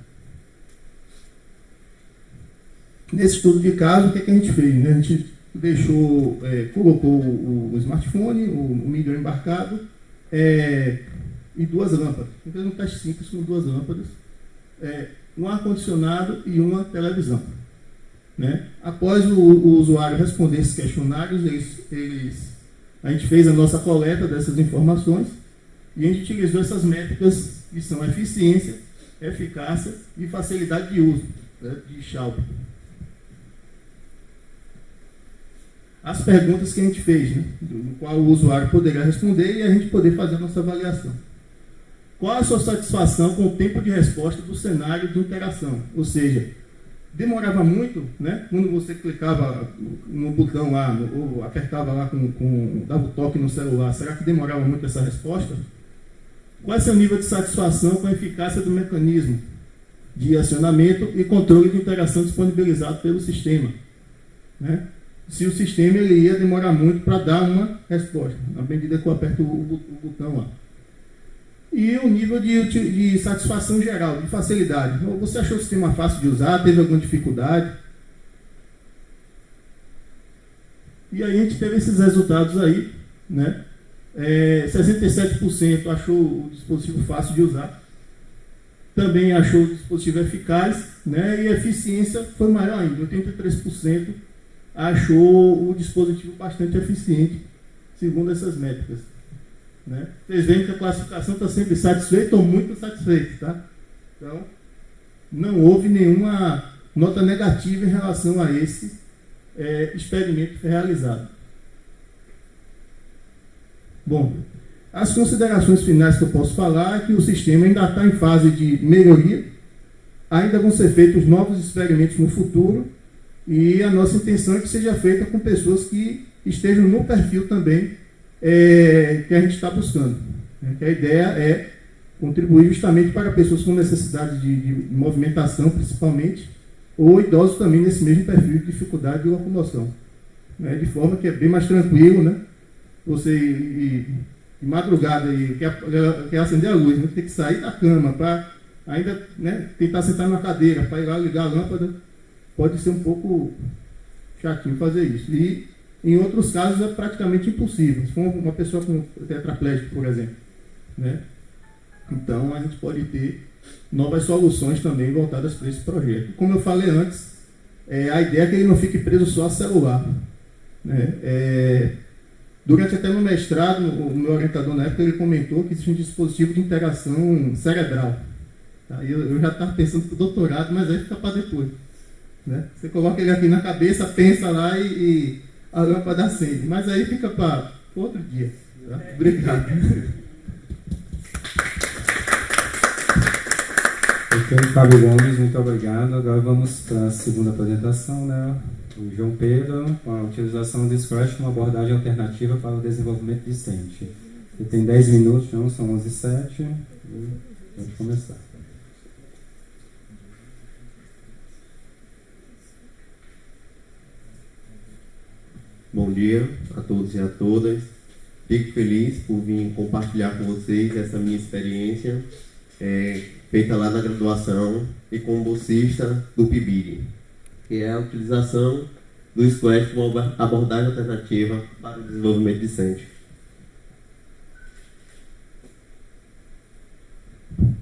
Nesse estudo de caso, o que, é que a gente fez? Né? A gente deixou, colocou o smartphone, o MIDR embarcado, e 2 lâmpadas. Então, um teste simples com 2 lâmpadas, um ar-condicionado e uma televisão. Né? Após o usuário responder esses questionários, a gente fez a nossa coleta dessas informações e a gente utilizou essas métricas que são eficiência, eficácia e facilidade de uso, né, de Schalb. As perguntas que a gente fez, né, no qual o usuário poderá responder e a gente poder fazer a nossa avaliação. Qual a sua satisfação com o tempo de resposta do cenário de interação? Ou seja, demorava muito, né, quando você clicava no botão lá, ou apertava lá, dava o toque no celular, será que demorava muito essa resposta? Qual é o seu nível de satisfação com a eficácia do mecanismo de acionamento e controle de interação disponibilizado pelo sistema? Né? Se o sistema ele ia demorar muito para dar uma resposta, na medida que eu aperto o botão lá. E o nível de satisfação geral, de facilidade. Você achou o sistema fácil de usar? Teve alguma dificuldade? E aí a gente teve esses resultados aí, né? 67% achou o dispositivo fácil de usar. Também achou o dispositivo eficaz, né? E a eficiência foi maior ainda, 83%. Achou o dispositivo bastante eficiente, segundo essas métricas. Né? Vocês veem que a classificação está sempre satisfeita ou muito satisfeita. Tá? Então, não houve nenhuma nota negativa em relação a esse experimento realizado. Bom, as considerações finais que eu posso falar é que o sistema ainda está em fase de melhoria, ainda vão ser feitos novos experimentos no futuro, e a nossa intenção é que seja feita com pessoas que estejam no perfil também que a gente está buscando. Né? Que a ideia é contribuir justamente para pessoas com necessidade de movimentação, principalmente, ou idosos também nesse mesmo perfil de dificuldade de locomoção. Né? De forma que é bem mais tranquilo, né? Você de madrugada e quer acender a luz, né? Tem que sair da cama para ainda, né, tentar sentar na cadeira, para ir lá ligar a lâmpada. Pode ser um pouco chatinho fazer isso. E, em outros casos, é praticamente impossível. Se for uma pessoa com tetraplégico, por exemplo. Né? Então, a gente pode ter novas soluções também voltadas para esse projeto. Como eu falei antes, a ideia é que ele não fique preso só a celular. Né? Durante até meu mestrado, o meu orientador na época, ele comentou que existe um dispositivo de interação cerebral. Tá? Eu já estava pensando para o doutorado, mas aí fica para depois. Né? Você coloca ele aqui na cabeça, pensa lá e a lâmpada acende. Mas aí fica para outro dia. Tá? Obrigado. Então, Fábio Gomes, muito obrigado. Agora vamos para a segunda apresentação, né? O João Pedro, com a utilização do Scratch, uma abordagem alternativa para o desenvolvimento discente. Você tem 10 minutos, João, são 11h07. Vamos começar. Bom dia a todos e a todas. Fico feliz por vir compartilhar com vocês essa minha experiência feita lá na graduação e como bolsista do PIBID, que é a utilização do Scratch como abordagem alternativa para o desenvolvimento discente.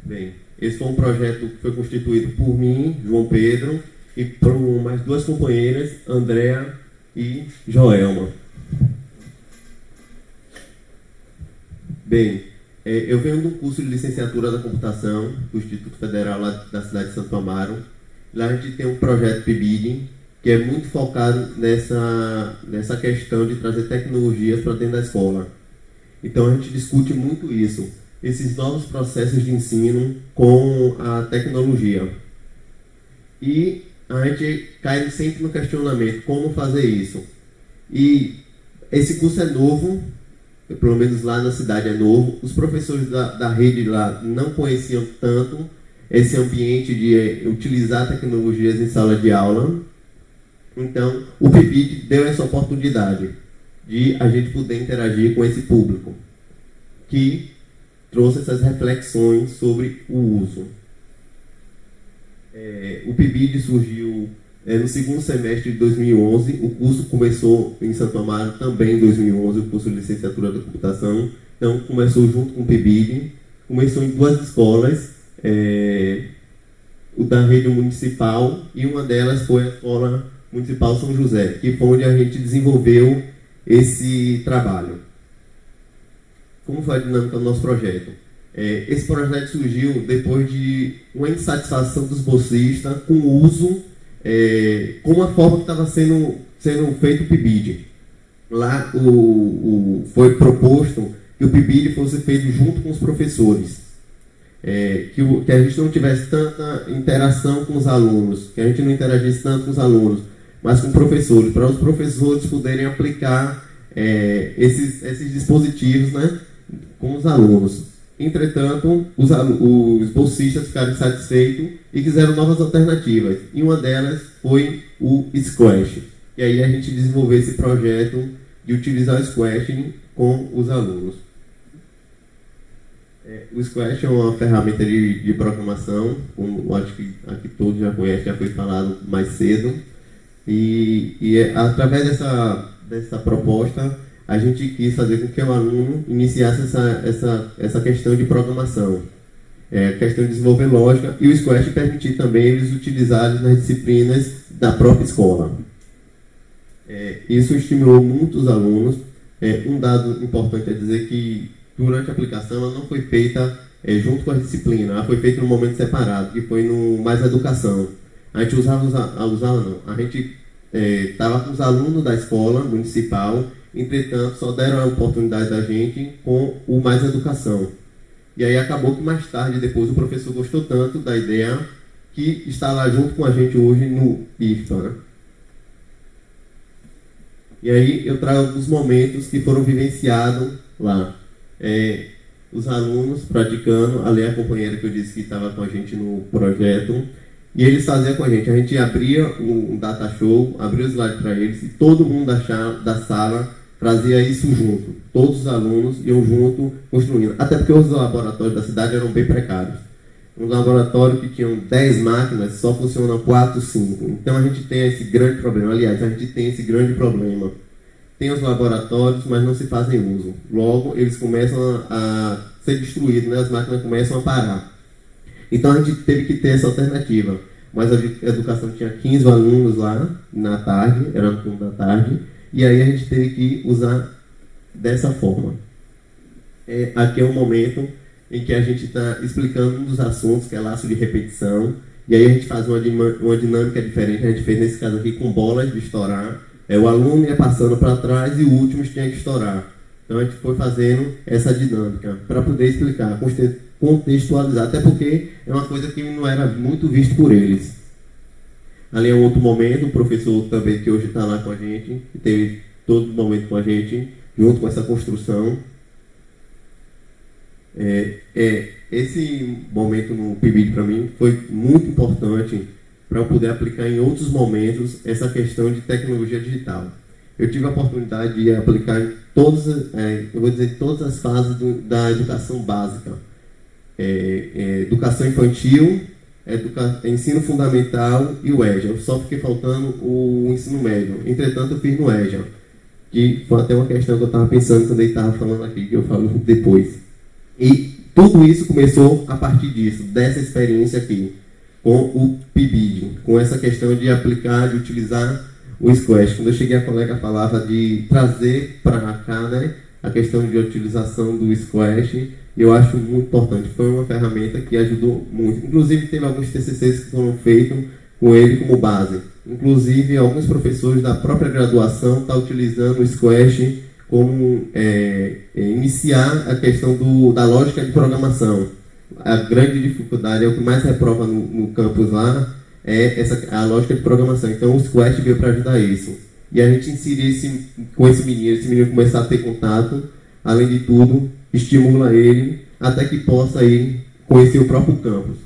Bem, esse foi um projeto que foi constituído por mim, João Pedro, e por mais 2 companheiras, Andrew e Joelma. Bem, eu venho do curso de licenciatura da computação do Instituto Federal lá da cidade de Santo Amaro. Lá a gente tem um projeto PIBID que é muito focado nessa questão de trazer tecnologias para dentro da escola. Então a gente discute muito isso, esses novos processos de ensino com a tecnologia. E a gente cai sempre no questionamento, como fazer isso? E esse curso é novo, pelo menos lá na cidade é novo, os professores da rede lá não conheciam tanto esse ambiente de utilizar tecnologias em sala de aula. Então, o PIBID deu essa oportunidade de a gente poder interagir com esse público, que trouxe essas reflexões sobre o uso. O PIBID surgiu no segundo semestre de 2011, o curso começou em Santo Amaro também em 2011, o curso de licenciatura da computação, então começou junto com o PIBID, começou em duas escolas, o da rede municipal, e uma delas foi a Escola Municipal São José, que foi onde a gente desenvolveu esse trabalho. Como foi a dinâmica do nosso projeto? Esse projeto surgiu depois de uma insatisfação dos bolsistas com o uso, com a forma que estava sendo feito o PIBID. Lá foi proposto que o PIBID fosse feito junto com os professores, que a gente não tivesse tanta interação com os alunos, que a gente não interagisse tanto com os alunos, mas com professores, para os professores poderem aplicar esses dispositivos, né, com os alunos. Entretanto, os bolsistas ficaram insatisfeitos e quiseram novas alternativas, e uma delas foi o Scratch. E aí a gente desenvolveu esse projeto de utilizar o Scratch com os alunos. O Scratch é uma ferramenta de programação, como eu acho que aqui todos já conhecem, já foi falado mais cedo. E através dessa proposta, a gente quis fazer com que o aluno iniciasse essa questão de programação, questão de desenvolver lógica, e o Scratch permitir também eles utilizarem nas disciplinas da própria escola. Isso estimulou muito os alunos. Um dado importante é dizer que durante a aplicação ela não foi feita junto com a disciplina, ela foi feita num momento separado, que foi no Mais a Educação. A gente estava com os alunos da escola municipal, entretanto só deram a oportunidade da gente com o Mais Educação. E aí acabou que mais tarde, depois, o professor gostou tanto da ideia que está lá junto com a gente hoje no IFA, né? E aí eu trago alguns momentos que foram vivenciados lá. Os alunos praticando, ali a companheira que eu disse que estava com a gente no projeto, e eles faziam com a gente abria um data show, abria o slide para eles, e todo mundo da sala trazia isso junto, todos os alunos iam junto construindo, até porque os laboratórios da cidade eram bem precários. Um laboratório que tinha 10 máquinas, só funciona 4, 5, então a gente tem esse grande problema, tem os laboratórios, mas não se fazem uso. Logo, eles começam a ser destruídos, né? As máquinas começam a parar. Então, a gente teve que ter essa alternativa. Mas a educação tinha 15 alunos lá na tarde, era no turno da tarde, e aí a gente teve que usar dessa forma. Aqui é um momento em que a gente está explicando um dos assuntos, que é laço de repetição, e aí a gente faz uma dinâmica diferente. A gente fez, nesse caso aqui, com bolas de estourar. O aluno ia passando para trás e o último tinha que estourar. Então a gente foi fazendo essa dinâmica para poder explicar, contextualizar, até porque é uma coisa que não era muito vista por eles. Ali é um outro momento, o professor também que hoje está lá com a gente, que teve todo o momento com a gente, junto com essa construção. Esse momento no PIBID para mim foi muito importante, para eu poder aplicar em outros momentos essa questão de tecnologia digital. Eu tive a oportunidade de aplicar em todas as fases da educação básica. Educação infantil, ensino fundamental e o EJA. Eu só fiquei faltando o ensino médio. Entretanto, eu fiz no EJA, que foi até uma questão que eu estava pensando quando ele estava falando aqui, que eu falo depois. E tudo isso começou a partir disso, dessa experiência aqui, com o PIBID, com essa questão de aplicar, de utilizar o Scratch. Quando eu cheguei, a colega falava de trazer para cá, né, a questão de utilização do Scratch. Eu acho muito importante, foi uma ferramenta que ajudou muito. Inclusive, teve alguns TCCs que foram feitos com ele como base. Inclusive, alguns professores da própria graduação estão utilizando o Scratch como iniciar a questão da lógica de programação. A grande dificuldade, é o que mais reprova no campus lá, é a lógica de programação. Então o Scratch veio para ajudar isso. E a gente inserir com esse menino começar a ter contato além de tudo, estimula ele até que possa ir conhecer o próprio campus.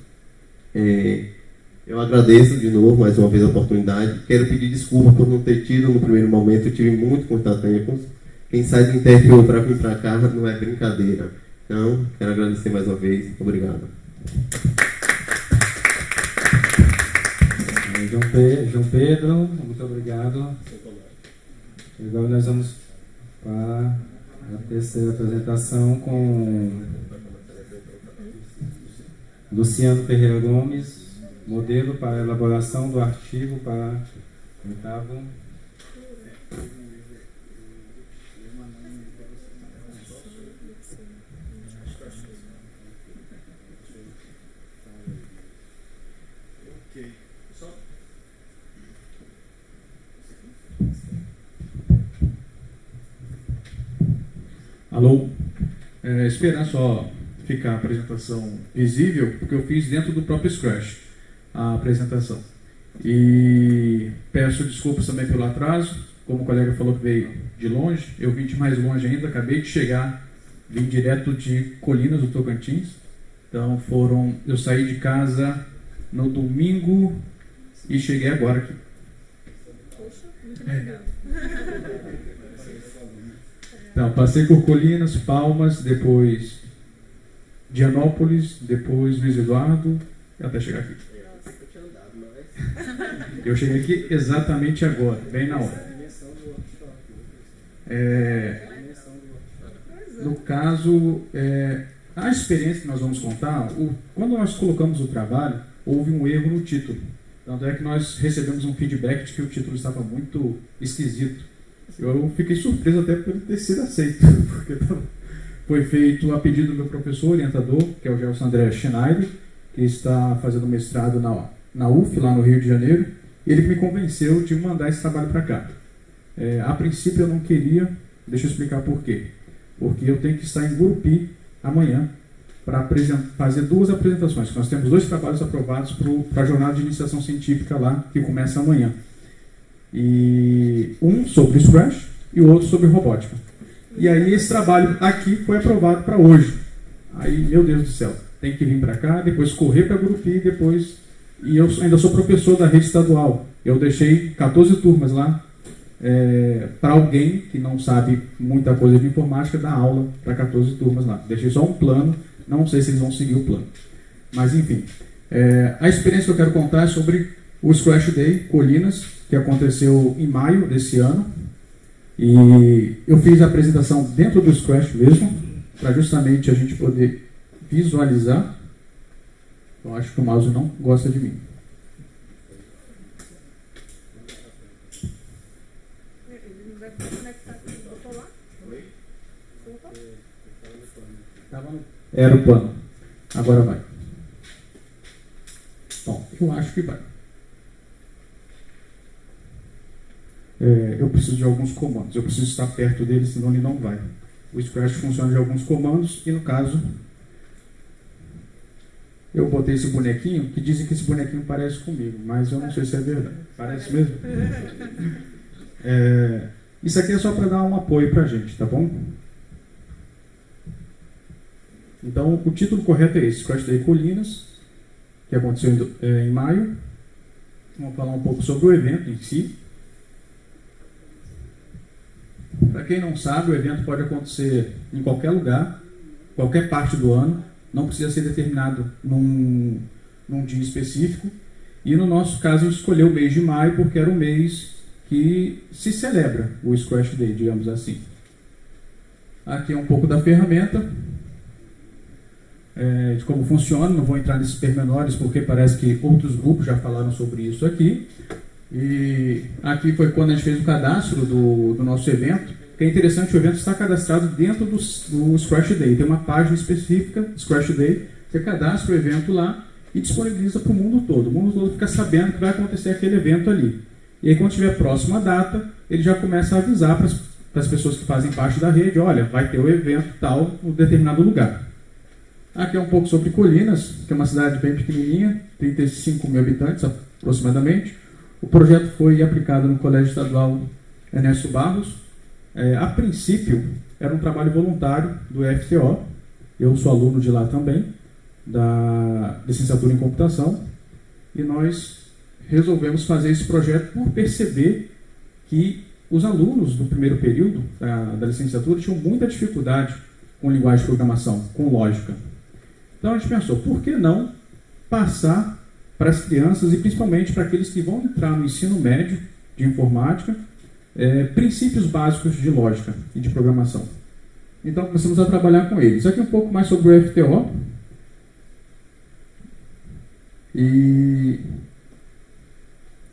Eu agradeço de novo, mais uma vez, a oportunidade. Quero pedir desculpa por não ter tido no primeiro momento, eu tive muitos contratempos. Quem sai do interior para vir para cá não é brincadeira. Então, quero agradecer mais uma vez. Obrigado. João Pedro, muito obrigado. Agora nós vamos para a terceira apresentação com Luciano Perreira Gomes, modelo para elaboração do artigo para o oitavo. Alô? Esperar só ficar a apresentação visível, porque eu fiz dentro do próprio Scratch a apresentação. E peço desculpas também pelo atraso, como o colega falou que veio de longe, eu vim de mais longe ainda, acabei de chegar, vim direto de Colinas do Tocantins, então eu saí de casa no domingo e cheguei agora aqui. Poxa, muito legal. Então, passei por Colinas, Palmas, depois Dianópolis, depois Luiz Eduardo, até chegar aqui. Eu cheguei aqui exatamente agora, bem na hora. No caso, a experiência que nós vamos contar, quando nós colocamos o trabalho, houve um erro no título. Tanto é que nós recebemos um feedback de que o título estava muito esquisito. Eu fiquei surpreso até por ter sido aceito, porque foi feito a pedido do meu professor, orientador, que é o Gelson André Schneider, que está fazendo mestrado na UF, lá no Rio de Janeiro. Ele me convenceu de mandar esse trabalho para cá. A princípio eu não queria, deixa eu explicar por quê. Porque eu tenho que estar em Gurupi amanhã para fazer duas apresentações. Nós temos dois trabalhos aprovados para a jornada de iniciação científica lá, que começa amanhã. E um sobre Scratch e o outro sobre robótica. E aí esse trabalho aqui foi aprovado para hoje. Aí, meu Deus do céu, tem que vir para cá, depois correr para Gurupi, depois... E eu ainda sou professor da rede estadual. Eu deixei 14 turmas lá para alguém que não sabe muita coisa de informática dar aula para 14 turmas lá. Deixei só um plano, não sei se eles vão seguir o plano. Mas enfim, a experiência que eu quero contar é sobre o Scratch Day Colinas, que aconteceu em maio desse ano, e eu fiz a apresentação dentro do Scratch mesmo, para justamente a gente poder visualizar. Eu acho que o mouse não gosta de mim. Era o pano. Agora vai. Bom, eu acho que vai. Eu preciso de alguns comandos, eu preciso estar perto dele, senão ele não vai. O Scratch funciona de alguns comandos e, no caso, eu botei esse bonequinho, que dizem que esse bonequinho parece comigo, mas eu não sei se é verdade. Parece mesmo? Isso aqui é só para dar um apoio para a gente, tá bom? Então, o título correto é esse, Scratch Day Colinas, que aconteceu em maio. Vamos falar um pouco sobre o evento em si. Para quem não sabe, o evento pode acontecer em qualquer lugar, qualquer parte do ano, não precisa ser determinado num dia específico. E no nosso caso, a gente escolheu o mês de maio, porque era o mês que se celebra o Scratch Day, digamos assim. Aqui é um pouco da ferramenta, de como funciona, não vou entrar nesses pormenores, porque parece que outros grupos já falaram sobre isso aqui. E aqui foi quando a gente fez o cadastro do nosso evento. Que é interessante, o evento está cadastrado dentro do Scratch Day. Tem uma página específica, Scratch Day, você cadastra o evento lá e disponibiliza para o mundo todo. O mundo todo fica sabendo que vai acontecer aquele evento ali. E aí, quando tiver a próxima data, ele já começa a avisar para as pessoas que fazem parte da rede: olha, vai ter o evento tal em determinado lugar. Aqui é um pouco sobre Colinas, que é uma cidade bem pequenininha, 35 mil habitantes aproximadamente. O projeto foi aplicado no Colégio Estadual Ernesto Barros, A princípio, era um trabalho voluntário do FTO, eu sou aluno de lá também, da licenciatura em computação, e nós resolvemos fazer esse projeto por perceber que os alunos do primeiro período da licenciatura tinham muita dificuldade com linguagem de programação, com lógica. Então a gente pensou, por que não passar para as crianças e principalmente para aqueles que vão entrar no ensino médio de informática, princípios básicos de lógica e de programação. Então começamos a trabalhar com eles. Aqui um pouco mais sobre o FTO. E...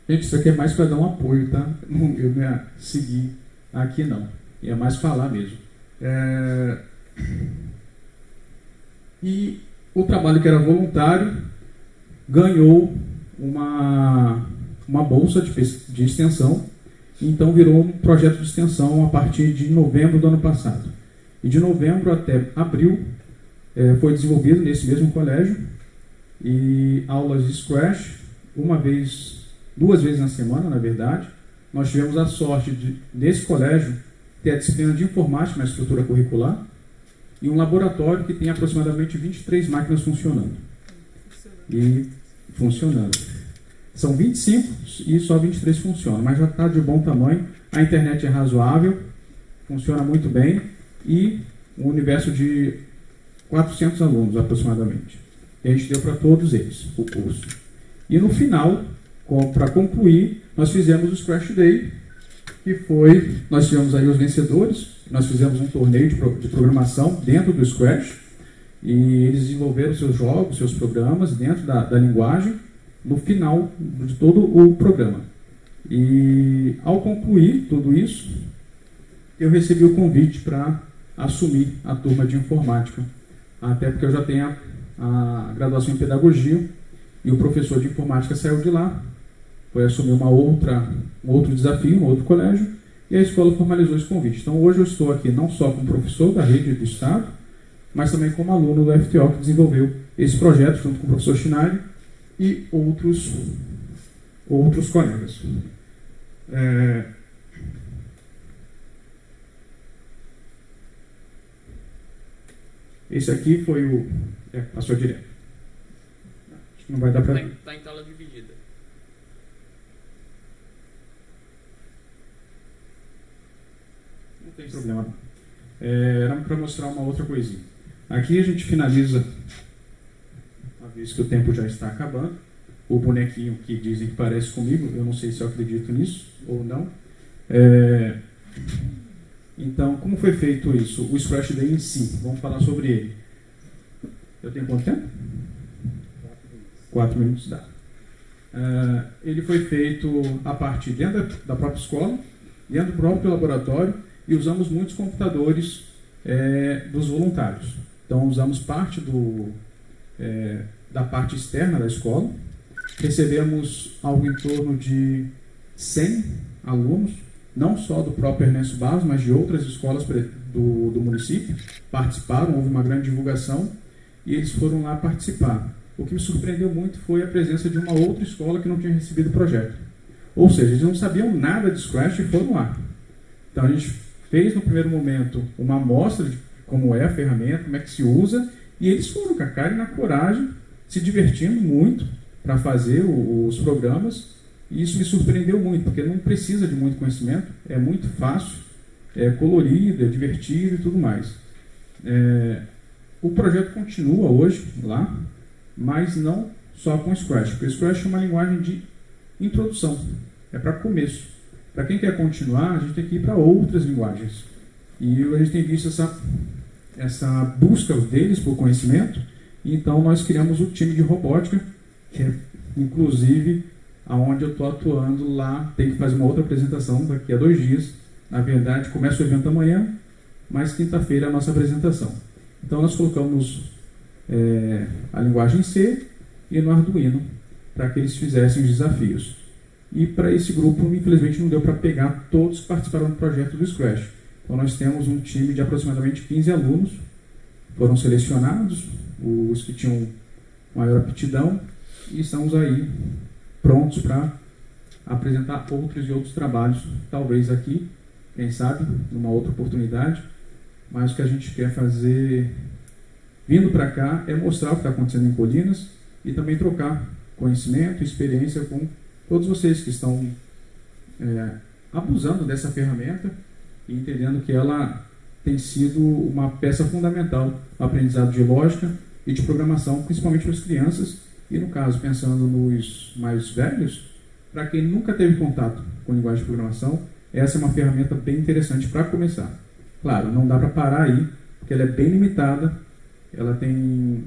gente, isso aqui é mais para dar um apoio, tá? Eu não ia seguir aqui não. É mais falar mesmo. E o trabalho que era voluntário ganhou uma bolsa de extensão. Então virou um projeto de extensão a partir de novembro do ano passado. E de novembro até abril foi desenvolvido nesse mesmo colégio. E aulas de Scratch, duas vezes na semana, na verdade. Nós tivemos a sorte de, nesse colégio, ter a disciplina de informática na estrutura curricular e um laboratório que tem aproximadamente 23 máquinas funcionando. São 25 e só 23 funcionam, mas já está de bom tamanho. A internet é razoável, funciona muito bem e um universo de 400 alunos aproximadamente. E a gente deu para todos eles o curso. E no final, para concluir, nós fizemos o Scratch Day, que foi, nós tivemos aí os vencedores, nós fizemos um torneio de programação dentro do Scratch, e eles desenvolveram seus jogos, seus programas dentro da linguagem, no final de todo o programa. E ao concluir tudo isso, eu recebi o convite para assumir a turma de informática, até porque eu já tenho a graduação em pedagogia, e o professor de informática saiu de lá, foi assumir um outro desafio, um outro colégio, e a escola formalizou esse convite. Então hoje eu estou aqui não só como professor da rede do Estado, mas também como aluno do FTO que desenvolveu esse projeto junto com o professor Schneider e outros colegas. Esse aqui foi o... passou direto. Acho que não vai dar para... Está em tela dividida. Tem problema. Era para mostrar uma outra coisinha. Aqui a gente finaliza, uma vez que o tempo já está acabando, o bonequinho que dizem que parece comigo, eu não sei se eu acredito nisso ou não. Então, como foi feito isso? O Scratch Day em si, vamos falar sobre ele. Eu tenho quanto tempo? 4 minutos. Dá. Ele foi feito a partir dentro da própria escola, dentro do próprio laboratório, e usamos muitos computadores dos voluntários. Então usamos parte da parte externa da escola, recebemos algo em torno de 100 alunos, não só do próprio Ernesto Barros, mas de outras escolas do município, participaram, houve uma grande divulgação e eles foram lá participar. O que me surpreendeu muito foi a presença de uma outra escola que não tinha recebido o projeto. Ou seja, eles não sabiam nada de Scratch e foram lá. Então a gente fez no primeiro momento uma amostra de como é a ferramenta, como é que se usa, e eles foram com a cara e na coragem, se divertindo muito para fazer os programas, e isso me surpreendeu muito, porque não precisa de muito conhecimento, é muito fácil, é colorido, é divertido e tudo mais. O projeto continua hoje lá, mas não só com Scratch, porque Scratch é uma linguagem de introdução, é para começo. Para quem quer continuar, a gente tem que ir para outras linguagens. E a gente tem visto essa busca deles por conhecimento, então nós criamos o time de robótica, que é, inclusive, aonde eu estou atuando lá, tem que fazer uma outra apresentação daqui a 2 dias. Na verdade, começa o evento amanhã, mas quinta-feira é a nossa apresentação. Então nós colocamos a linguagem C e no Arduino, para que eles fizessem os desafios. E para esse grupo, infelizmente, não deu para pegar todos que participaram do projeto do Scratch. Então nós temos um time de aproximadamente 15 alunos, foram selecionados, os que tinham maior aptidão, e estamos aí prontos para apresentar outros trabalhos, talvez aqui, quem sabe, numa outra oportunidade, mas o que a gente quer fazer vindo para cá é mostrar o que está acontecendo em Colinas e também trocar conhecimento e experiência com todos vocês que estão abusando dessa ferramenta e entendendo que ela tem sido uma peça fundamental no aprendizado de lógica e de programação, principalmente para as crianças e, no caso, pensando nos mais velhos, para quem nunca teve contato com linguagem de programação, essa é uma ferramenta bem interessante para começar. Claro, não dá para parar aí, porque ela é bem limitada, ela tem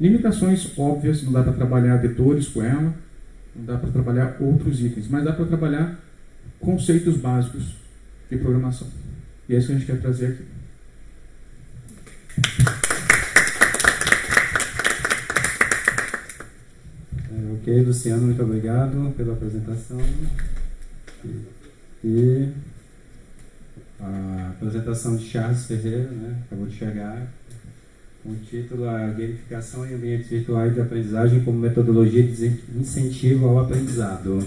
limitações óbvias, não dá para trabalhar vetores com ela, não dá para trabalhar outros itens, mas dá para trabalhar conceitos básicos de programação. E é isso que a gente quer trazer aqui. Ok, Luciano, muito obrigado pela apresentação. E a apresentação de Charles Ferreira, né, acabou de chegar, com o título A Gamificação em Ambientes Virtuais de Aprendizagem como Metodologia de Incentivo ao Aprendizado.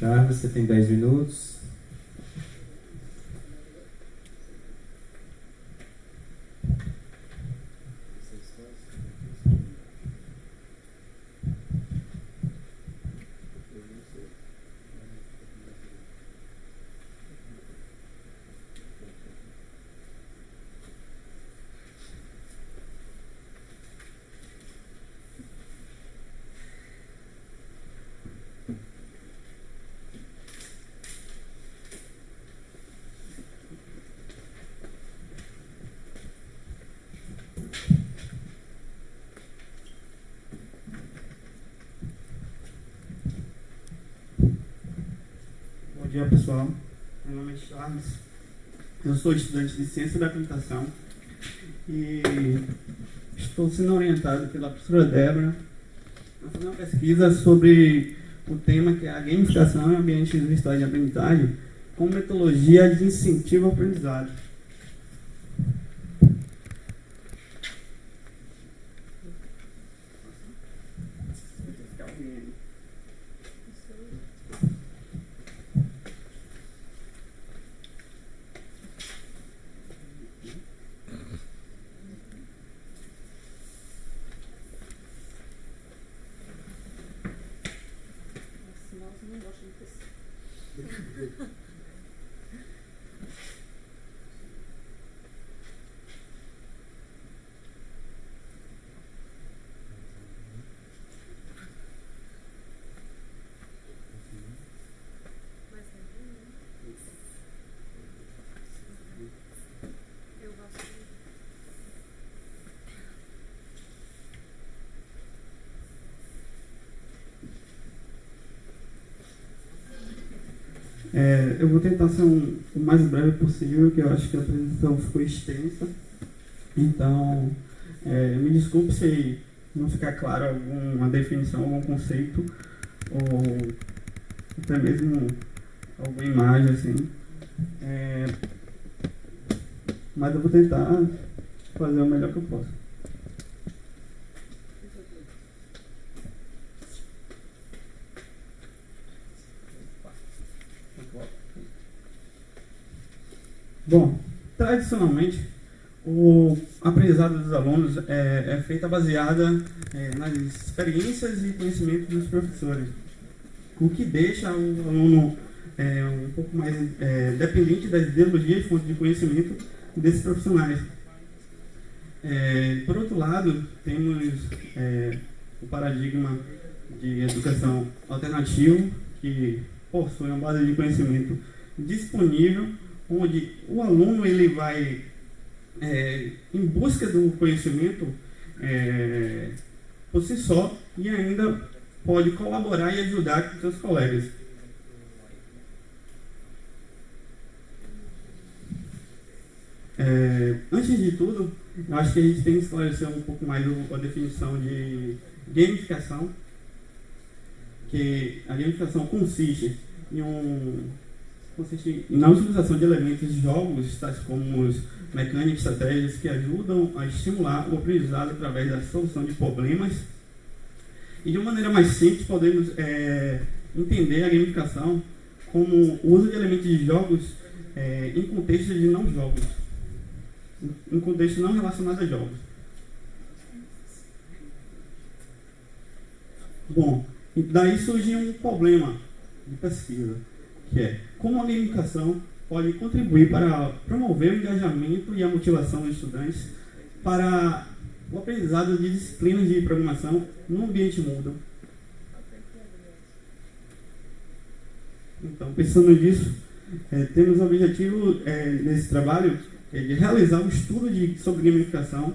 Charles, você tem 10 minutos. Bom dia, pessoal. Meu nome é Charles, eu sou estudante de Ciência da Computação e estou sendo orientado pela professora Débora a fazer uma pesquisa sobre o tema que é a gamificação em ambientes virtuais de aprendizagem como metodologia de incentivo ao aprendizado. Eu vou tentar ser o mais breve possível, que eu acho que a apresentação ficou extensa. Então, me desculpe se não ficar claro alguma definição, algum conceito, ou até mesmo alguma imagem, assim. Mas eu vou tentar fazer o melhor que eu posso. Bom, tradicionalmente, o aprendizado dos alunos é feita baseada nas experiências e conhecimentos dos professores, o que deixa o aluno um pouco mais dependente das ideologias e fontes de conhecimento desses profissionais. Por outro lado, temos o paradigma de educação alternativo, que possui uma base de conhecimento disponível, onde o aluno ele vai em busca do conhecimento por si só e ainda pode colaborar e ajudar com seus colegas. Antes de tudo, eu acho que a gente tem que esclarecer um pouco mais a definição de gamificação, que a gamificação consiste em na utilização de elementos de jogos, tais como mecânicas, estratégias que ajudam a estimular o aprendizado através da solução de problemas. E de uma maneira mais simples, podemos entender a gamificação como o uso de elementos de jogos em contextos de não jogos, em contextos não relacionados a jogos. Bom, daí surge um problema de pesquisa, que é como a gamificação pode contribuir para promover o engajamento e a motivação dos estudantes para o aprendizado de disciplinas de programação no ambiente Moodle. Então, pensando nisso, temos o objetivo nesse trabalho de realizar um estudo sobre gamificação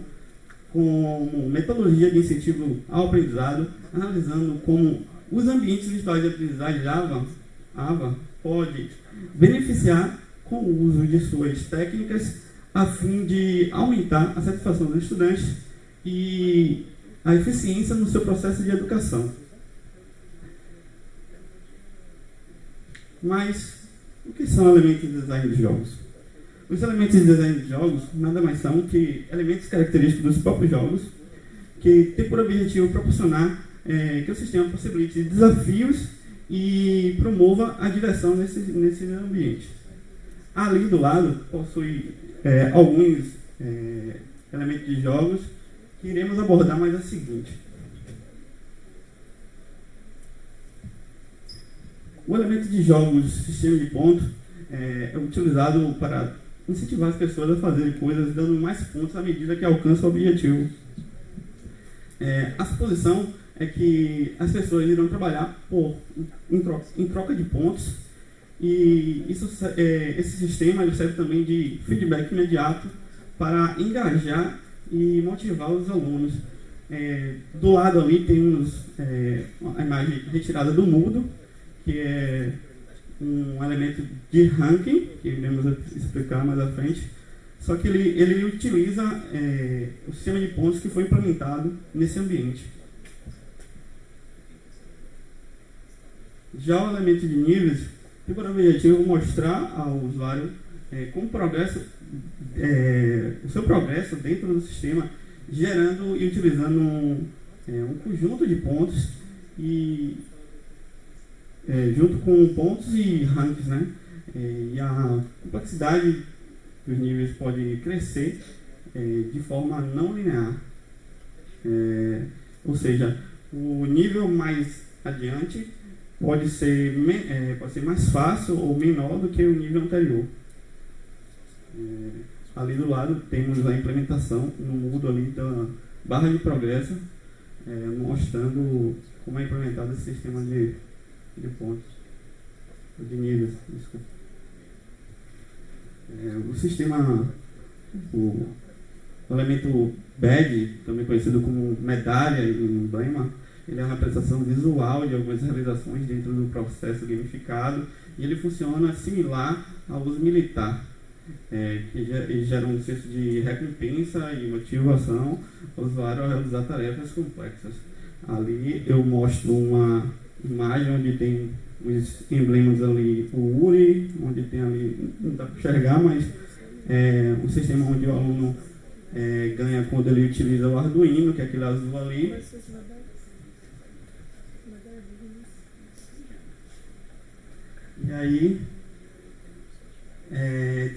como metodologia de incentivo ao aprendizado, analisando como os ambientes virtuais de aprendizagem AVA pode beneficiar com o uso de suas técnicas a fim de aumentar a satisfação dos estudantes e a eficiência no seu processo de educação. Mas, o que são elementos de design de jogos? Os elementos de design de jogos nada mais são que elementos característicos dos próprios jogos, que tem por objetivo proporcionar que o sistema possibilite desafios e promova a diversão nesse ambiente. Ali do lado, possui alguns elementos de jogos que iremos abordar mais a seguinte. O elemento de jogos, sistema de pontos, é utilizado para incentivar as pessoas a fazerem coisas, dando mais pontos à medida que alcança o objetivo. A suposição é que as pessoas irão trabalhar em troca de pontos, e esse sistema serve também de feedback imediato para engajar e motivar os alunos. Do lado ali temos a imagem retirada do Moodle, que é um elemento de ranking, que iremos explicar mais à frente, só que ele utiliza o sistema de pontos que foi implementado nesse ambiente. Já o elemento de níveis tem por objetivo mostrar ao usuário como o seu progresso dentro do sistema, gerando e utilizando um conjunto de pontos e junto com pontos e ranks, né? E a complexidade dos níveis pode crescer de forma não linear. Ou seja, o nível mais adiante pode ser mais fácil ou menor do que o nível anterior. Ali do lado temos a implementação no Moodle ali da barra de progresso, mostrando como é implementado esse sistema de pontos, de níveis, desculpa. O sistema, o elemento badge, também conhecido como medalha e emblema, ele é uma representação visual de algumas realizações dentro do processo gamificado, e ele funciona similar ao uso militar, que gera um senso de recompensa e motivação ao usuário a realizar tarefas complexas. Ali eu mostro uma imagem onde tem os emblemas ali, o URI, onde tem ali, não dá para enxergar, mas um sistema onde o aluno ganha quando ele utiliza o Arduino, que é aquele azul ali. E aí,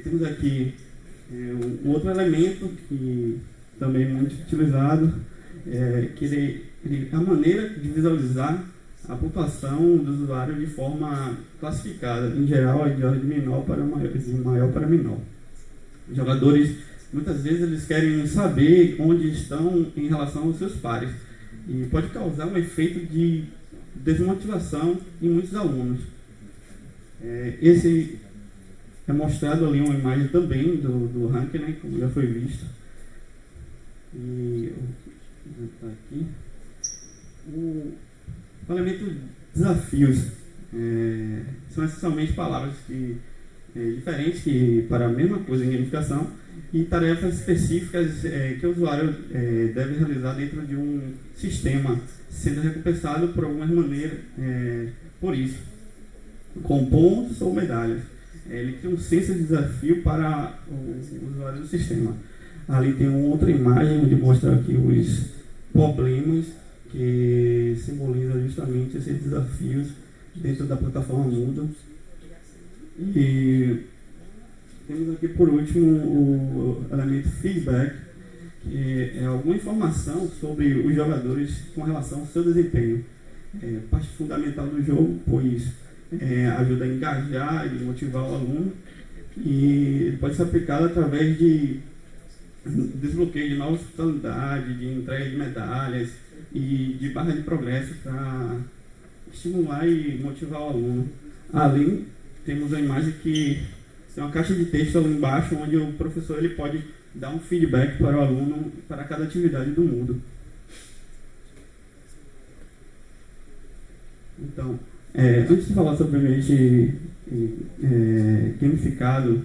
temos aqui um outro elemento que também é muito utilizado, que ele é a maneira de visualizar a pontuação do usuário de forma classificada, em geral de menor para maior, de maior para menor. Os jogadores, muitas vezes, eles querem saber onde estão em relação aos seus pares, e pode causar um efeito de desmotivação em muitos alunos. Esse é mostrado ali uma imagem também do ranking, né, como já foi visto. E tá aqui. O elemento desafios são essencialmente palavras diferentes para a mesma coisa em gamificação, e tarefas específicas que o usuário deve realizar dentro de um sistema, sendo recompensado por algumas maneiras por isso, com pontos ou medalhas. Ele tem um senso de desafio para o usuário do sistema. Ali tem uma outra imagem onde mostra aqui os problemas que simboliza justamente esses desafios dentro da plataforma Moodle, E temos aqui por último o elemento feedback, que é alguma informação sobre os jogadores com relação ao seu desempenho. É parte fundamental do jogo, pois ajuda a engajar e motivar o aluno, e ele pode ser aplicado através de desbloqueio de novas funcionalidades, de entrega de medalhas e de barra de progresso para estimular e motivar o aluno. Além, temos a imagem que tem uma caixa de texto ali embaixo, onde o professor ele pode dar um feedback para o aluno para cada atividade do Moodle. Então, antes de falar sobre o ambiente gamificado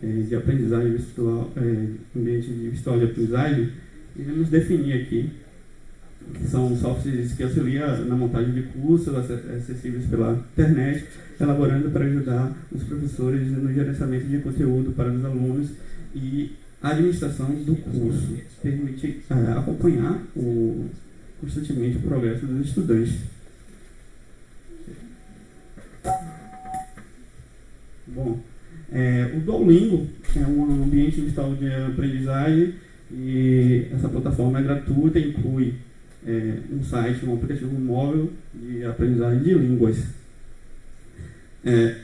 de aprendizagem virtual, ambiente virtual de aprendizagem, iremos definir aqui que são softwares que auxiliam na montagem de cursos acessíveis pela internet, elaborando para ajudar os professores no gerenciamento de conteúdo para os alunos e a administração do curso, permite acompanhar constantemente o progresso dos estudantes. Bom, o Duolingo é um ambiente virtual de aprendizagem, e essa plataforma é gratuita e inclui um site, um aplicativo móvel de aprendizagem de línguas.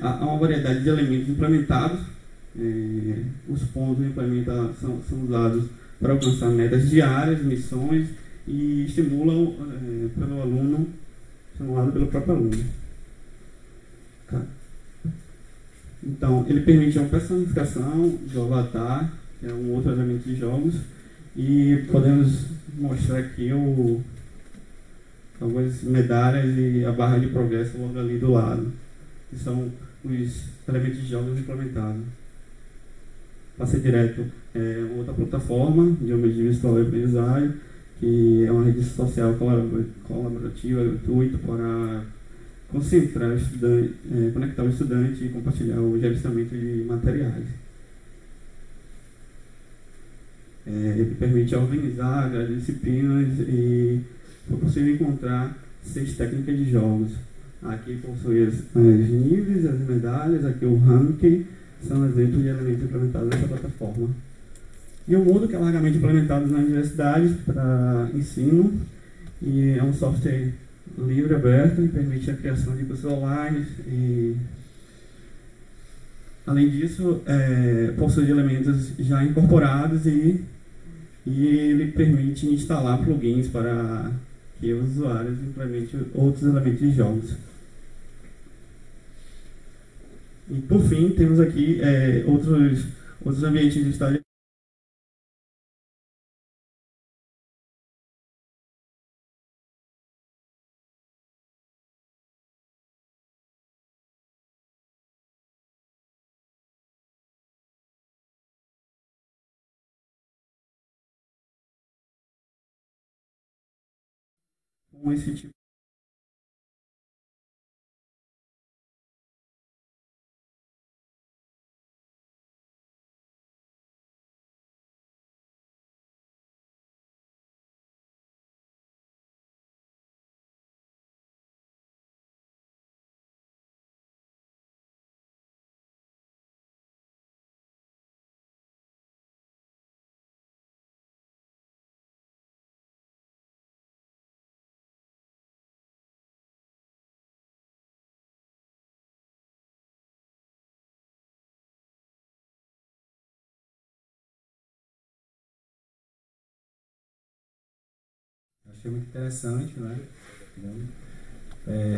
Há uma variedade de elementos implementados. Os pontos implementados são usados para alcançar metas diárias, missões, e estimulam pelo aluno, estimulado pelo próprio aluno. Tá. Então, ele permite uma personificação do avatar, que é um outro elemento de jogos, e podemos mostrar aqui algumas medalhas e a barra de progresso logo ali do lado, que são os elementos de jogos implementados. Passei direto outra plataforma de ambiente virtual e aprendizagem, que é uma rede social colaborativa gratuita para concentrar o estudante, conectar o estudante e compartilhar o gerenciamento de materiais. Ele permite organizar as disciplinas e foi possível encontrar 6 técnicas de jogos. Aqui possui os níveis, as medalhas, aqui o ranking, são exemplos de elementos implementados nessa plataforma. E o Moodle, que é largamente implementado nas universidades para ensino, e é um software livre, aberto, e permite a criação de cursos online. E além disso, possui elementos já incorporados e ele permite instalar plugins para que os usuários implementem outros elementos de jogos. E por fim, temos aqui outros ambientes de estágio. Com esse tipo achei muito interessante, né?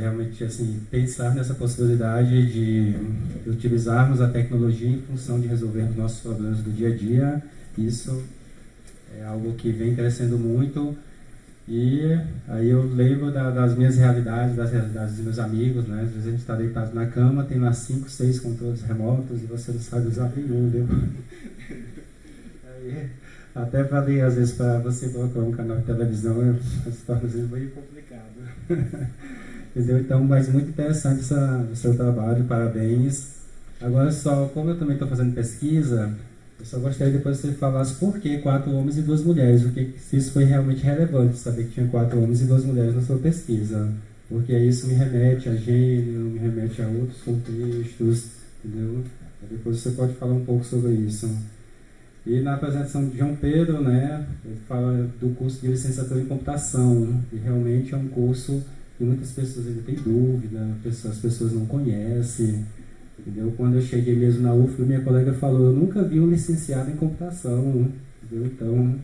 Realmente, assim, pensar nessa possibilidade de utilizarmos a tecnologia em função de resolvermos nossos problemas do dia a dia, isso é algo que vem crescendo muito. E aí eu lembro das minhas realidades, das realidades dos meus amigos, né? Às vezes a gente está deitado na cama, tem lá 5, 6 controles remotos e você não sabe usar nenhum, viu? Aí, até falei, às vezes, para você colocar um canal de televisão, se torna às vezes meio complicado. Entendeu? Então, mas muito interessante o seu trabalho, parabéns. Agora, só, como eu também estou fazendo pesquisa, eu só gostaria depois que você falasse por que 4 homens e 2 mulheres, se isso foi realmente relevante, saber que tinha 4 homens e 2 mulheres na sua pesquisa. Porque isso me remete a gênero, me remete a outros contextos, entendeu? Depois você pode falar um pouco sobre isso. E na apresentação de João Pedro, né, ele fala do curso de licenciatura em computação, e realmente é um curso que muitas pessoas ainda têm dúvida, as pessoas não conhecem, entendeu? Quando eu cheguei mesmo na UFBA, minha colega falou, eu nunca vi um licenciado em computação, entendeu? Então,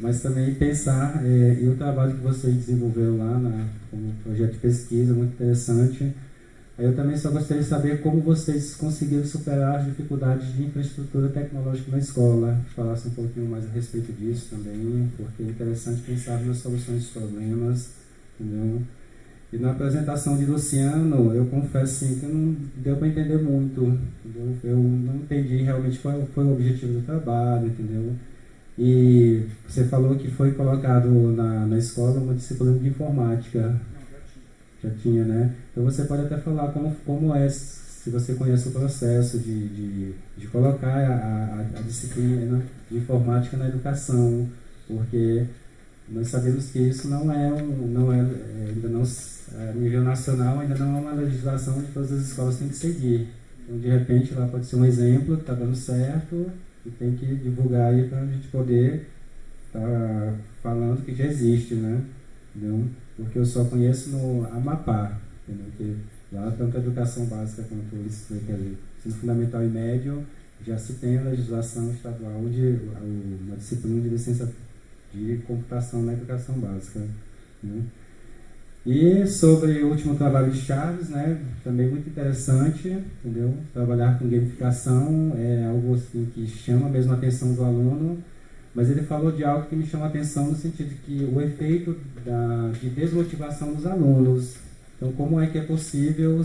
mas também pensar, e o trabalho que vocês desenvolveram lá, como projeto de pesquisa, muito interessante. Eu também só gostaria de saber como vocês conseguiram superar as dificuldades de infraestrutura tecnológica na escola. Falasse um pouquinho mais a respeito disso também, porque é interessante pensar nas soluções dos problemas, entendeu? E na apresentação de Luciano, eu confesso assim, que não deu para entender muito, entendeu? Eu não entendi realmente qual foi o objetivo do trabalho, entendeu? E você falou que foi colocado na escola uma disciplina de informática. Já tinha, né? Então você pode até falar como é, se você conhece o processo de colocar a disciplina de informática na educação, porque nós sabemos que isso a nível nacional ainda não é uma legislação que todas as escolas têm que seguir. Então, de repente, lá pode ser um exemplo que está dando certo e tem que divulgar aí para a gente poder estar falando que já existe, né? Entendeu? Porque eu só conheço no Amapá, entendeu? Que lá tanto a educação básica quanto o ensino fundamental e médio já se tem a legislação estadual de uma disciplina de licença de computação na educação básica, né? E sobre o último trabalho de Charles, né? Também muito interessante, entendeu? Trabalhar com gamificação é algo assim que chama mesmo a atenção do aluno. Mas ele falou de algo que me chama a atenção no sentido de que o efeito de desmotivação dos alunos. Então, como é que é possível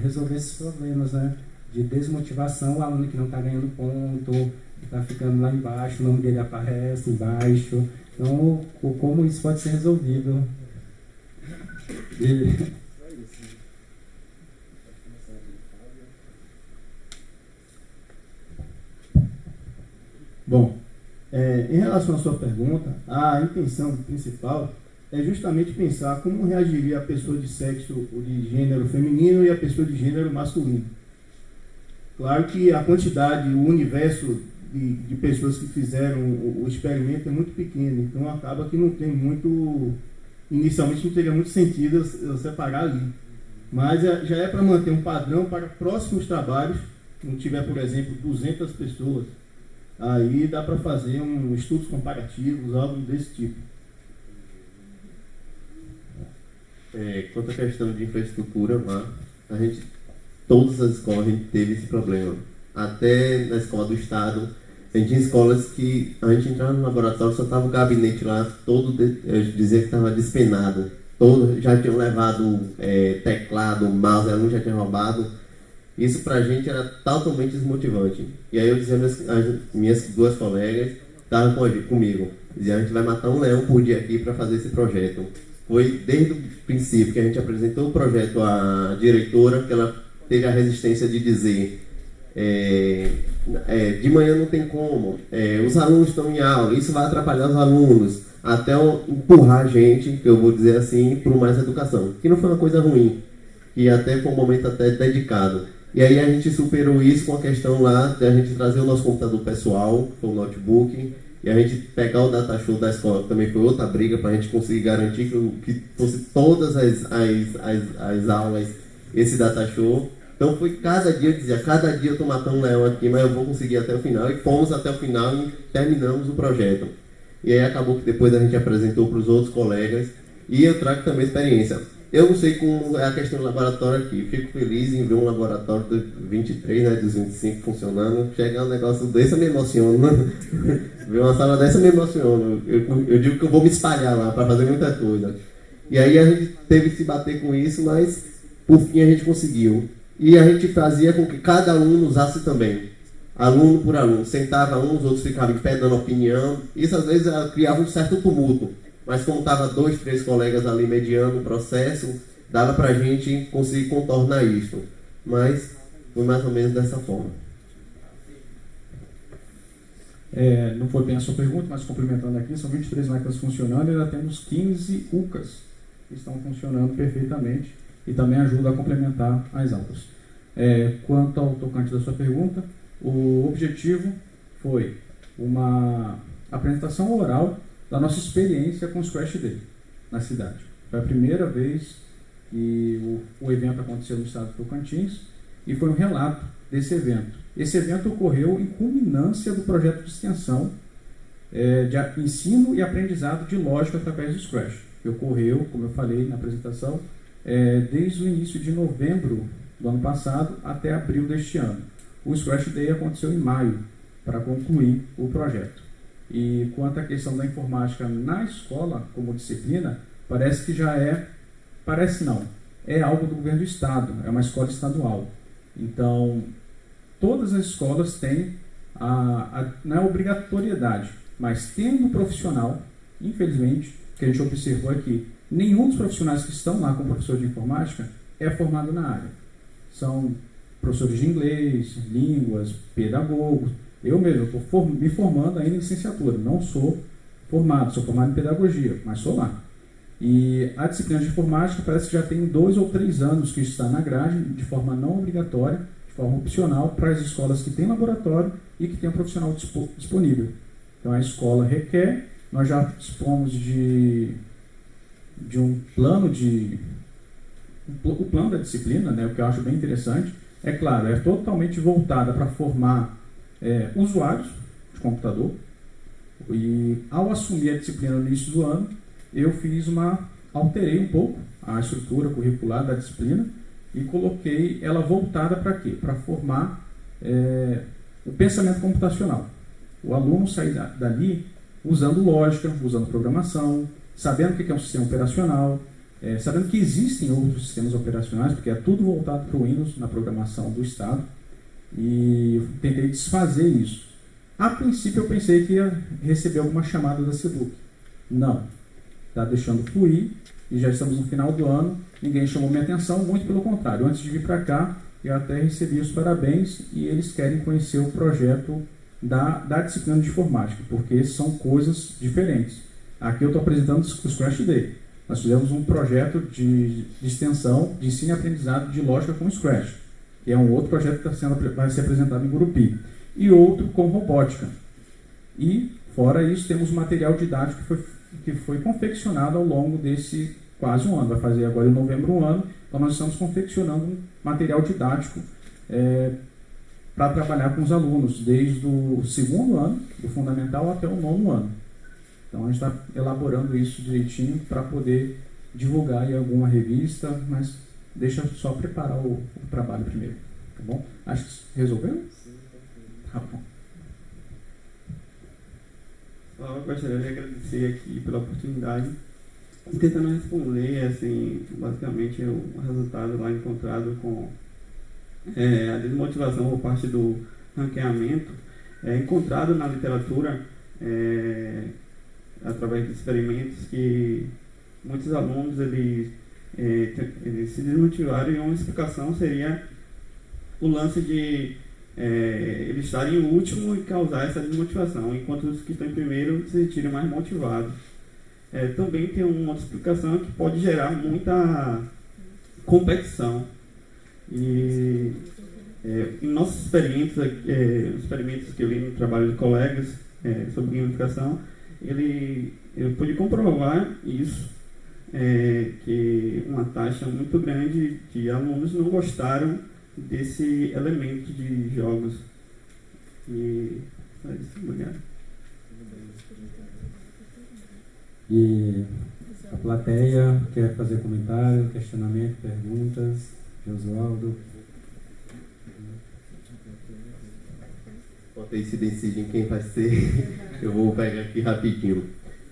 resolver esses problemas, né? De desmotivação, o aluno que não está ganhando ponto, que está ficando lá embaixo, o nome dele aparece embaixo. Então, como isso pode ser resolvido? E... Bom... em relação à sua pergunta, a intenção principal é justamente pensar como reagiria a pessoa de sexo ou de gênero feminino e a pessoa de gênero masculino. Claro que a quantidade, o universo de pessoas que fizeram o experimento é muito pequeno, então acaba que não tem muito, inicialmente não teria muito sentido eu separar ali. Mas já é para manter um padrão para próximos trabalhos, não tiver, por exemplo, 200 pessoas, aí dá para fazer estudos comparativos, algo desse tipo. Quanto à questão de infraestrutura, todas as escolas a gente teve esse problema. Até na escola do estado, a gente tinha escolas que a gente entrava no laboratório, só estava o gabinete lá, todo dizia que estava despenado. Todos já tinham levado teclado, mouse, aluno já tinha roubado. Isso pra gente era totalmente desmotivante. E aí eu dizia minhas duas colegas estavam comigo. Dizia, a gente vai matar um leão por dia aqui para fazer esse projeto. Foi desde o princípio que a gente apresentou o projeto à diretora, que ela teve a resistência de dizer de manhã não tem como, os alunos estão em aula, isso vai atrapalhar os alunos, até empurrar a gente, que eu vou dizer assim, para o Mais Educação. Que não foi uma coisa ruim, que até foi um momento até dedicado. E aí a gente superou isso com a questão lá de a gente trazer o nosso computador pessoal, o notebook, e a gente pegar o data show da escola, que também foi outra briga para a gente conseguir garantir que fosse todas as aulas esse data show. Então foi cada dia, dizia, cada dia eu estou matando um leão aqui, mas eu vou conseguir até o final, e fomos até o final e terminamos o projeto. E aí acabou que depois a gente apresentou para os outros colegas, e eu trago também experiência. Eu não sei como é a questão do laboratório aqui. Fico feliz em ver um laboratório dos 23, né, dos 25 funcionando. Chegar um negócio desse eu me emociono. Ver uma sala dessa eu me emociono. Eu digo que eu vou me espalhar lá para fazer muita coisa. E aí a gente teve que se bater com isso, mas por fim a gente conseguiu. E a gente fazia com que cada aluno usasse também. Aluno por aluno. Sentava um, os outros ficavam em pé dando opinião. Isso às vezes criava um certo tumulto. Mas como estava 2, 3 colegas ali mediando o processo, dava para a gente conseguir contornar isso. Mas foi mais ou menos dessa forma. Não foi bem a sua pergunta, mas complementando aqui, são 23 máquinas funcionando e ainda temos 15 UCAs que estão funcionando perfeitamente e também ajudam a complementar as aulas. Quanto ao tocante da sua pergunta, o objetivo foi uma apresentação oral da nossa experiência com o Scratch Day na cidade. Foi a primeira vez que o evento aconteceu no estado de Tocantins e foi um relato desse evento. Esse evento ocorreu em culminância do projeto de extensão de ensino e aprendizado de lógica através do Scratch, que ocorreu, como eu falei na apresentação, desde o início de novembro do ano passado até abril deste ano. O Scratch Day aconteceu em maio, para concluir o projeto. E quanto à questão da informática na escola como disciplina, parece que já é... Parece não, é algo do governo do estado, é uma escola estadual. Então, todas as escolas têm, não é obrigatoriedade, mas tendo um profissional, infelizmente, que a gente observou aqui, nenhum dos profissionais que estão lá como professor de informática é formado na área. São professores de inglês, línguas, pedagogos. Eu mesmo estou me formando ainda em licenciatura, não sou formado, sou formado em pedagogia, mas sou lá. E a disciplina de informática parece que já tem 2 ou 3 anos que está na grade, de forma não obrigatória, de forma opcional, para as escolas que têm laboratório e que têm um profissional disponível. Então a escola requer, nós já dispomos de um plano de... O plano da disciplina, né, o que eu acho bem interessante, é claro, é totalmente voltada para formar usuários de computador. E ao assumir a disciplina no início do ano, eu fiz alterei um pouco a estrutura curricular da disciplina e coloquei ela voltada para quê? Para formar o pensamento computacional. O aluno sair dali usando lógica, usando programação, sabendo o que é um sistema operacional, sabendo que existem outros sistemas operacionais, porque é tudo voltado para o Windows na programação do Estado, e eu tentei desfazer isso. A princípio eu pensei que ia receber alguma chamada da SEDUC. Não. Está deixando fluir, e já estamos no final do ano, ninguém chamou minha atenção, muito pelo contrário. Antes de vir para cá, eu até recebi os parabéns, e eles querem conhecer o projeto da disciplina de informática, porque são coisas diferentes. Aqui eu estou apresentando o Scratch Day. Nós fizemos um projeto de extensão de ensino e aprendizado de lógica com Scratch, que é um outro projeto que vai ser apresentado em Gurupi, e outro com robótica. E, fora isso, temos um material didático que foi confeccionado ao longo desse quase um ano. Vai fazer agora em novembro um ano, então nós estamos confeccionando um material didático para trabalhar com os alunos, desde o 2º ano, do fundamental, até o 9º ano. Então a gente está elaborando isso direitinho para poder divulgar em alguma revista, mas deixa só preparar o trabalho primeiro, tá bom? Acho que resolveu? Sim, tá bom. Eu gostaria de agradecer aqui pela oportunidade e tentando responder, assim, basicamente o resultado lá encontrado com a desmotivação por parte do ranqueamento, encontrado na literatura, através de experimentos, que muitos alunos eles se desmotivaram, e uma explicação seria o lance de eles estarem em último e causar essa desmotivação, enquanto os que estão em primeiro se sentirem mais motivados. Também tem uma outra explicação que pode gerar muita competição. E em nossos experimentos, experimentos que eu li no trabalho de colegas sobre gamificação, eu pude comprovar isso, que uma taxa muito grande de alunos não gostaram desse elemento de jogos. E é isso, obrigado. E a plateia quer fazer comentário, questionamento, perguntas? Josualdo. Enquanto eles se decidem quem vai ser, eu vou pegar aqui rapidinho.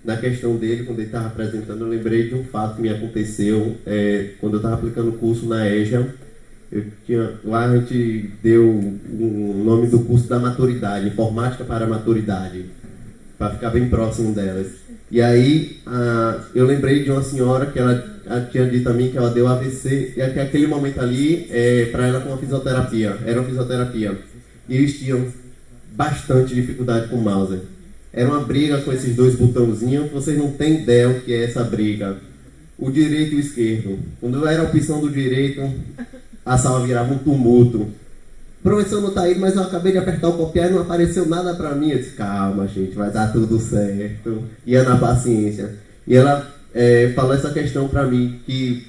Na questão dele, quando ele estava apresentando, eu lembrei de um fato que me aconteceu quando eu estava aplicando o curso na EJA. Lá a gente deu o nome do curso da maturidade, informática para a maturidade, para ficar bem próximo delas. E aí eu lembrei de uma senhora que ela tinha dito a mim que ela deu AVC, e aquele momento ali para ela com a fisioterapia, era uma fisioterapia. E eles tinham bastante dificuldade com o mouse. Era uma briga com esses dois botãozinhos, vocês não têm ideia o que é essa briga. O direito e o esquerdo. Quando era a opção do direito, A sala virava um tumulto. O professor não está aí, mas eu acabei de apertar o copiar e não apareceu nada para mim. Eu disse, calma, gente, vai dar tudo certo. Ia na paciência. E ela falou essa questão para mim, que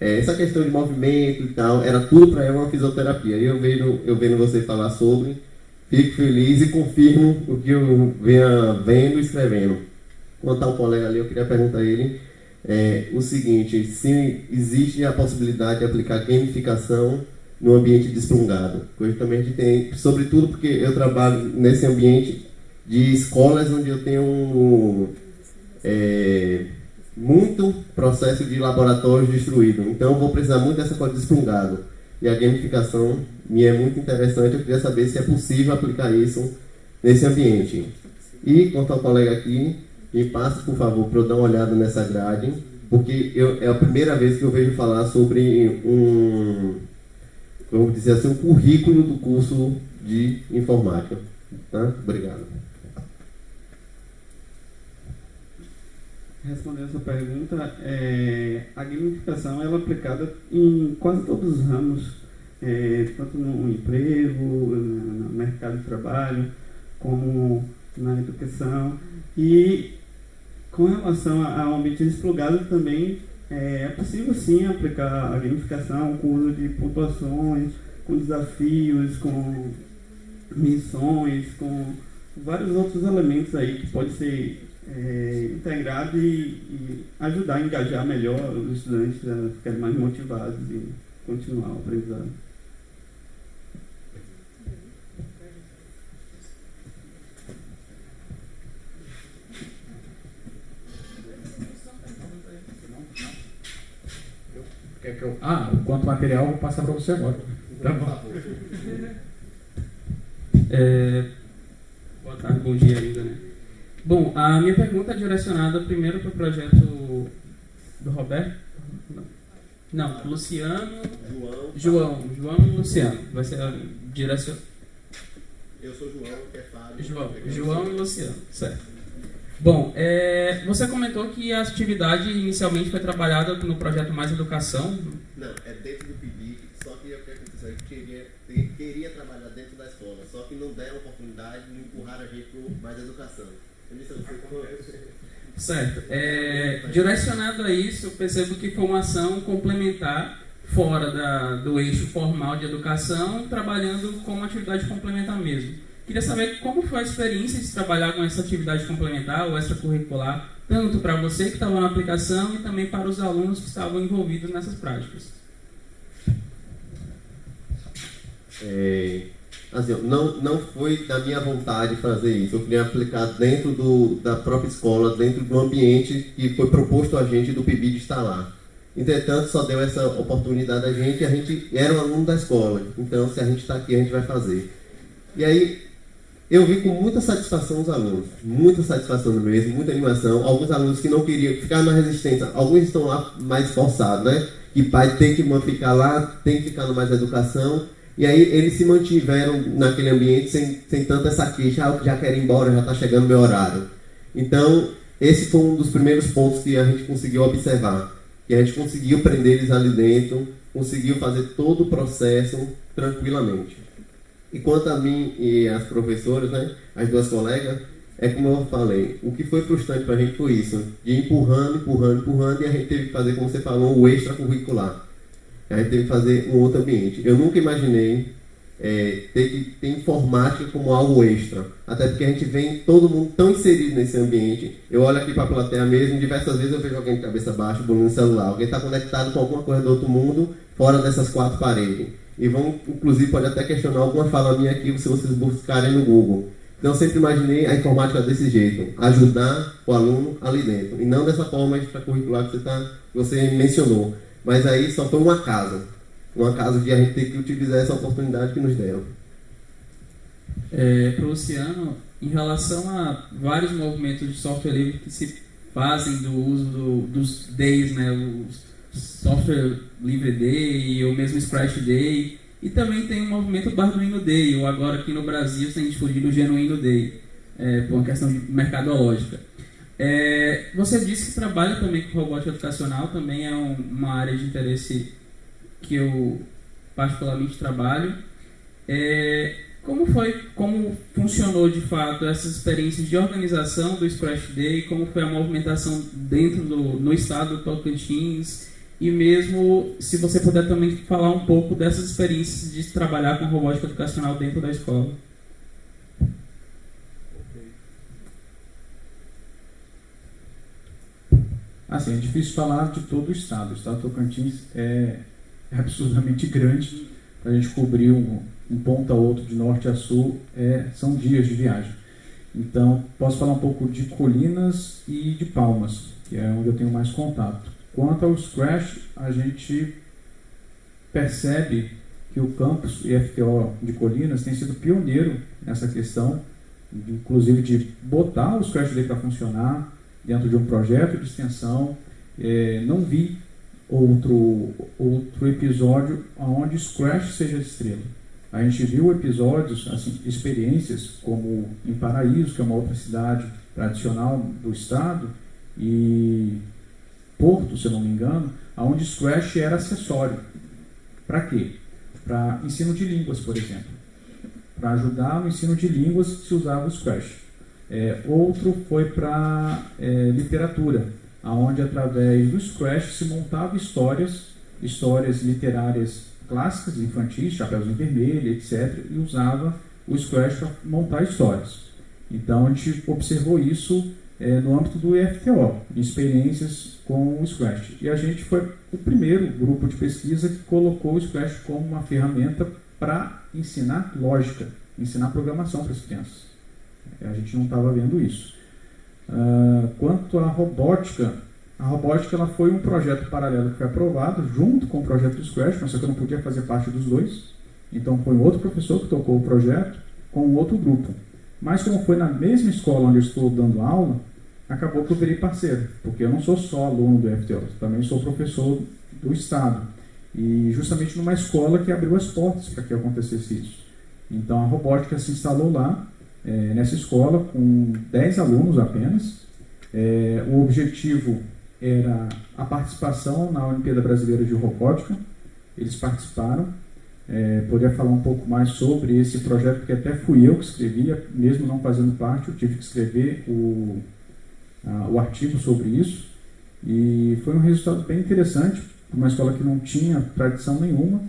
essa questão de movimento e tal, era tudo para ela uma fisioterapia. E eu vendo você falar sobre, fico feliz e confirmo o que eu venha vendo e escrevendo. Quanto ao colega ali, eu queria perguntar a ele o seguinte, se existe a possibilidade de aplicar gamificação no ambiente desplungado. Hoje também a gente tem, sobretudo porque eu trabalho nesse ambiente de escolas onde eu tenho muito processo de laboratórios destruído. Então eu vou precisar muito dessa coisa desplungada. E a gamificação me é muito interessante, eu queria saber se é possível aplicar isso nesse ambiente. E quanto ao colega aqui, me passa, por favor, para eu dar uma olhada nessa grade, porque é a primeira vez que eu vejo falar sobre vamos dizer assim, um currículo do curso de informática. Tá? Obrigado. Respondendo a sua pergunta, a gamificação ela é aplicada em quase todos os ramos, tanto no emprego, no mercado de trabalho, como na educação. E com relação ao ambiente desplugado também, é possível sim aplicar a gamificação com o uso de pontuações, com desafios, com missões, com vários outros elementos aí que pode ser integrado e ajudar a engajar melhor os estudantes a ficarem mais motivados e continuar o aprendizado. Quanto material, eu vou passar para você agora. Tá bom. Boa tarde, bom dia ainda, né? Bom, a minha pergunta é direcionada primeiro para o projeto do Roberto. Não, Luciano. João e Luciano. Vai ser direcionado. Eu sou João, que é Fábio. João e Luciano, certo. Bom, você comentou que a atividade inicialmente foi trabalhada no projeto Mais Educação. Não, é dentro do PIBID, só que o que aconteceu é que queria trabalhar dentro da escola, só que não deram oportunidade, não empurraram a gente para Mais Educação. Certo. Direcionado a isso, eu percebo que foi uma ação complementar, fora do eixo formal de educação, trabalhando como atividade complementar mesmo. Queria saber como foi a experiência de se trabalhar com essa atividade complementar ou extracurricular, tanto para você que estava na aplicação e também para os alunos que estavam envolvidos nessas práticas. Assim, não foi da minha vontade fazer isso. Eu queria aplicar dentro da própria escola, dentro do ambiente que foi proposto a gente do PIBID de estar lá. Entretanto, só deu essa oportunidade a gente, e a gente era um aluno da escola. Então, se a gente está aqui, a gente vai fazer. E aí, eu vi com muita satisfação os alunos, muita satisfação mesmo, muita animação. Alguns alunos que não queriam ficar na resistência, alguns estão lá mais forçados, né? Que pai tem que ficar lá, tem que ficar no Mais Educação. E aí eles se mantiveram naquele ambiente sem tanta essa queixa, já quero ir embora, já está chegando meu horário. Então, esse foi um dos primeiros pontos que a gente conseguiu observar. E a gente conseguiu prender eles ali dentro, conseguiu fazer todo o processo tranquilamente. E quanto a mim e as professoras, né, as duas colegas, é como eu falei, o que foi frustrante para a gente foi isso, de empurrando, e a gente teve que fazer, como você falou, o extracurricular. A gente teve que fazer um outro ambiente. Eu nunca imaginei ter que ter informática como algo extra, até porque a gente vem todo mundo tão inserido nesse ambiente. Eu olho aqui para a plateia mesmo, diversas vezes eu vejo alguém de cabeça baixa, bolando o celular, alguém está conectado com alguma coisa do outro mundo, fora dessas quatro paredes. E vão, inclusive, pode até questionar alguma fala minha aqui, se vocês buscarem no Google. Então, sempre imaginei a informática desse jeito, ajudar o aluno ali dentro. E não dessa forma extracurricular que você mencionou. Mas aí só foi um acaso. Um acaso de a gente ter que utilizar essa oportunidade que nos deram. Para o Luciano, em relação a vários movimentos de software livre que se fazem do uso dos DAs, né, os Software Livre Day, ou mesmo Scratch Day, e também tem um movimento Barduino Day, ou agora aqui no Brasil tem difundido o Genuíno Day, por uma questão de mercadológica. Você disse que trabalha também com robótica educacional, também é uma área de interesse que eu particularmente trabalho. Como funcionou de fato essas experiências de organização do Scratch Day, como foi a movimentação dentro no estado do Tocantins, e mesmo se você puder também falar um pouco dessas experiências de trabalhar com robótica educacional dentro da escola. Assim, é difícil falar de todo o estado do Tocantins é absurdamente grande, para a gente cobrir um ponto a outro, de norte a sul, são dias de viagem. Então, posso falar um pouco de Colinas e de Palmas, que é onde eu tenho mais contato. Quanto ao Scratch, a gente percebe que o campus e FTO de Colinas tem sido pioneiro nessa questão, inclusive de botar o Scratch Day para funcionar dentro de um projeto de extensão. Não vi outro episódio onde Scratch seja estrela. A gente viu episódios, assim, experiências como em Paraíso, que é uma outra cidade tradicional do estado, e Porto, se eu não me engano, onde Scratch era acessório. Para quê? Para ensino de línguas, por exemplo. Para ajudar no ensino de línguas se usava o Scratch. Outro foi para literatura, onde através do Scratch se montava histórias literárias clássicas, infantis, Chapeuzinho Vermelho, etc., e usava o Scratch para montar histórias. Então, a gente observou isso no âmbito do IFTO, de experiências com o Scratch. E a gente foi o primeiro grupo de pesquisa que colocou o Scratch como uma ferramenta para ensinar lógica, ensinar programação para as crianças. A gente não estava vendo isso. Quanto à robótica, a robótica ela foi um projeto paralelo que foi aprovado junto com o projeto do Scratch, mas só que eu não podia fazer parte dos dois. Então foi um outro professor que tocou o projeto com um outro grupo. Mas como foi na mesma escola onde eu estou dando aula, acabou que eu virei parceiro, porque eu não sou só aluno do FTO, também sou professor do estado. E justamente numa escola que abriu as portas para que acontecesse isso. Então a robótica se instalou lá, nessa escola, com 10 alunos apenas. O objetivo era a participação na Olimpíada Brasileira de Robótica. Eles participaram. Poderia falar um pouco mais sobre esse projeto, porque até fui eu que escrevia, mesmo não fazendo parte, eu tive que escrever o artigo sobre isso. E foi um resultado bem interessante, uma escola que não tinha tradição nenhuma,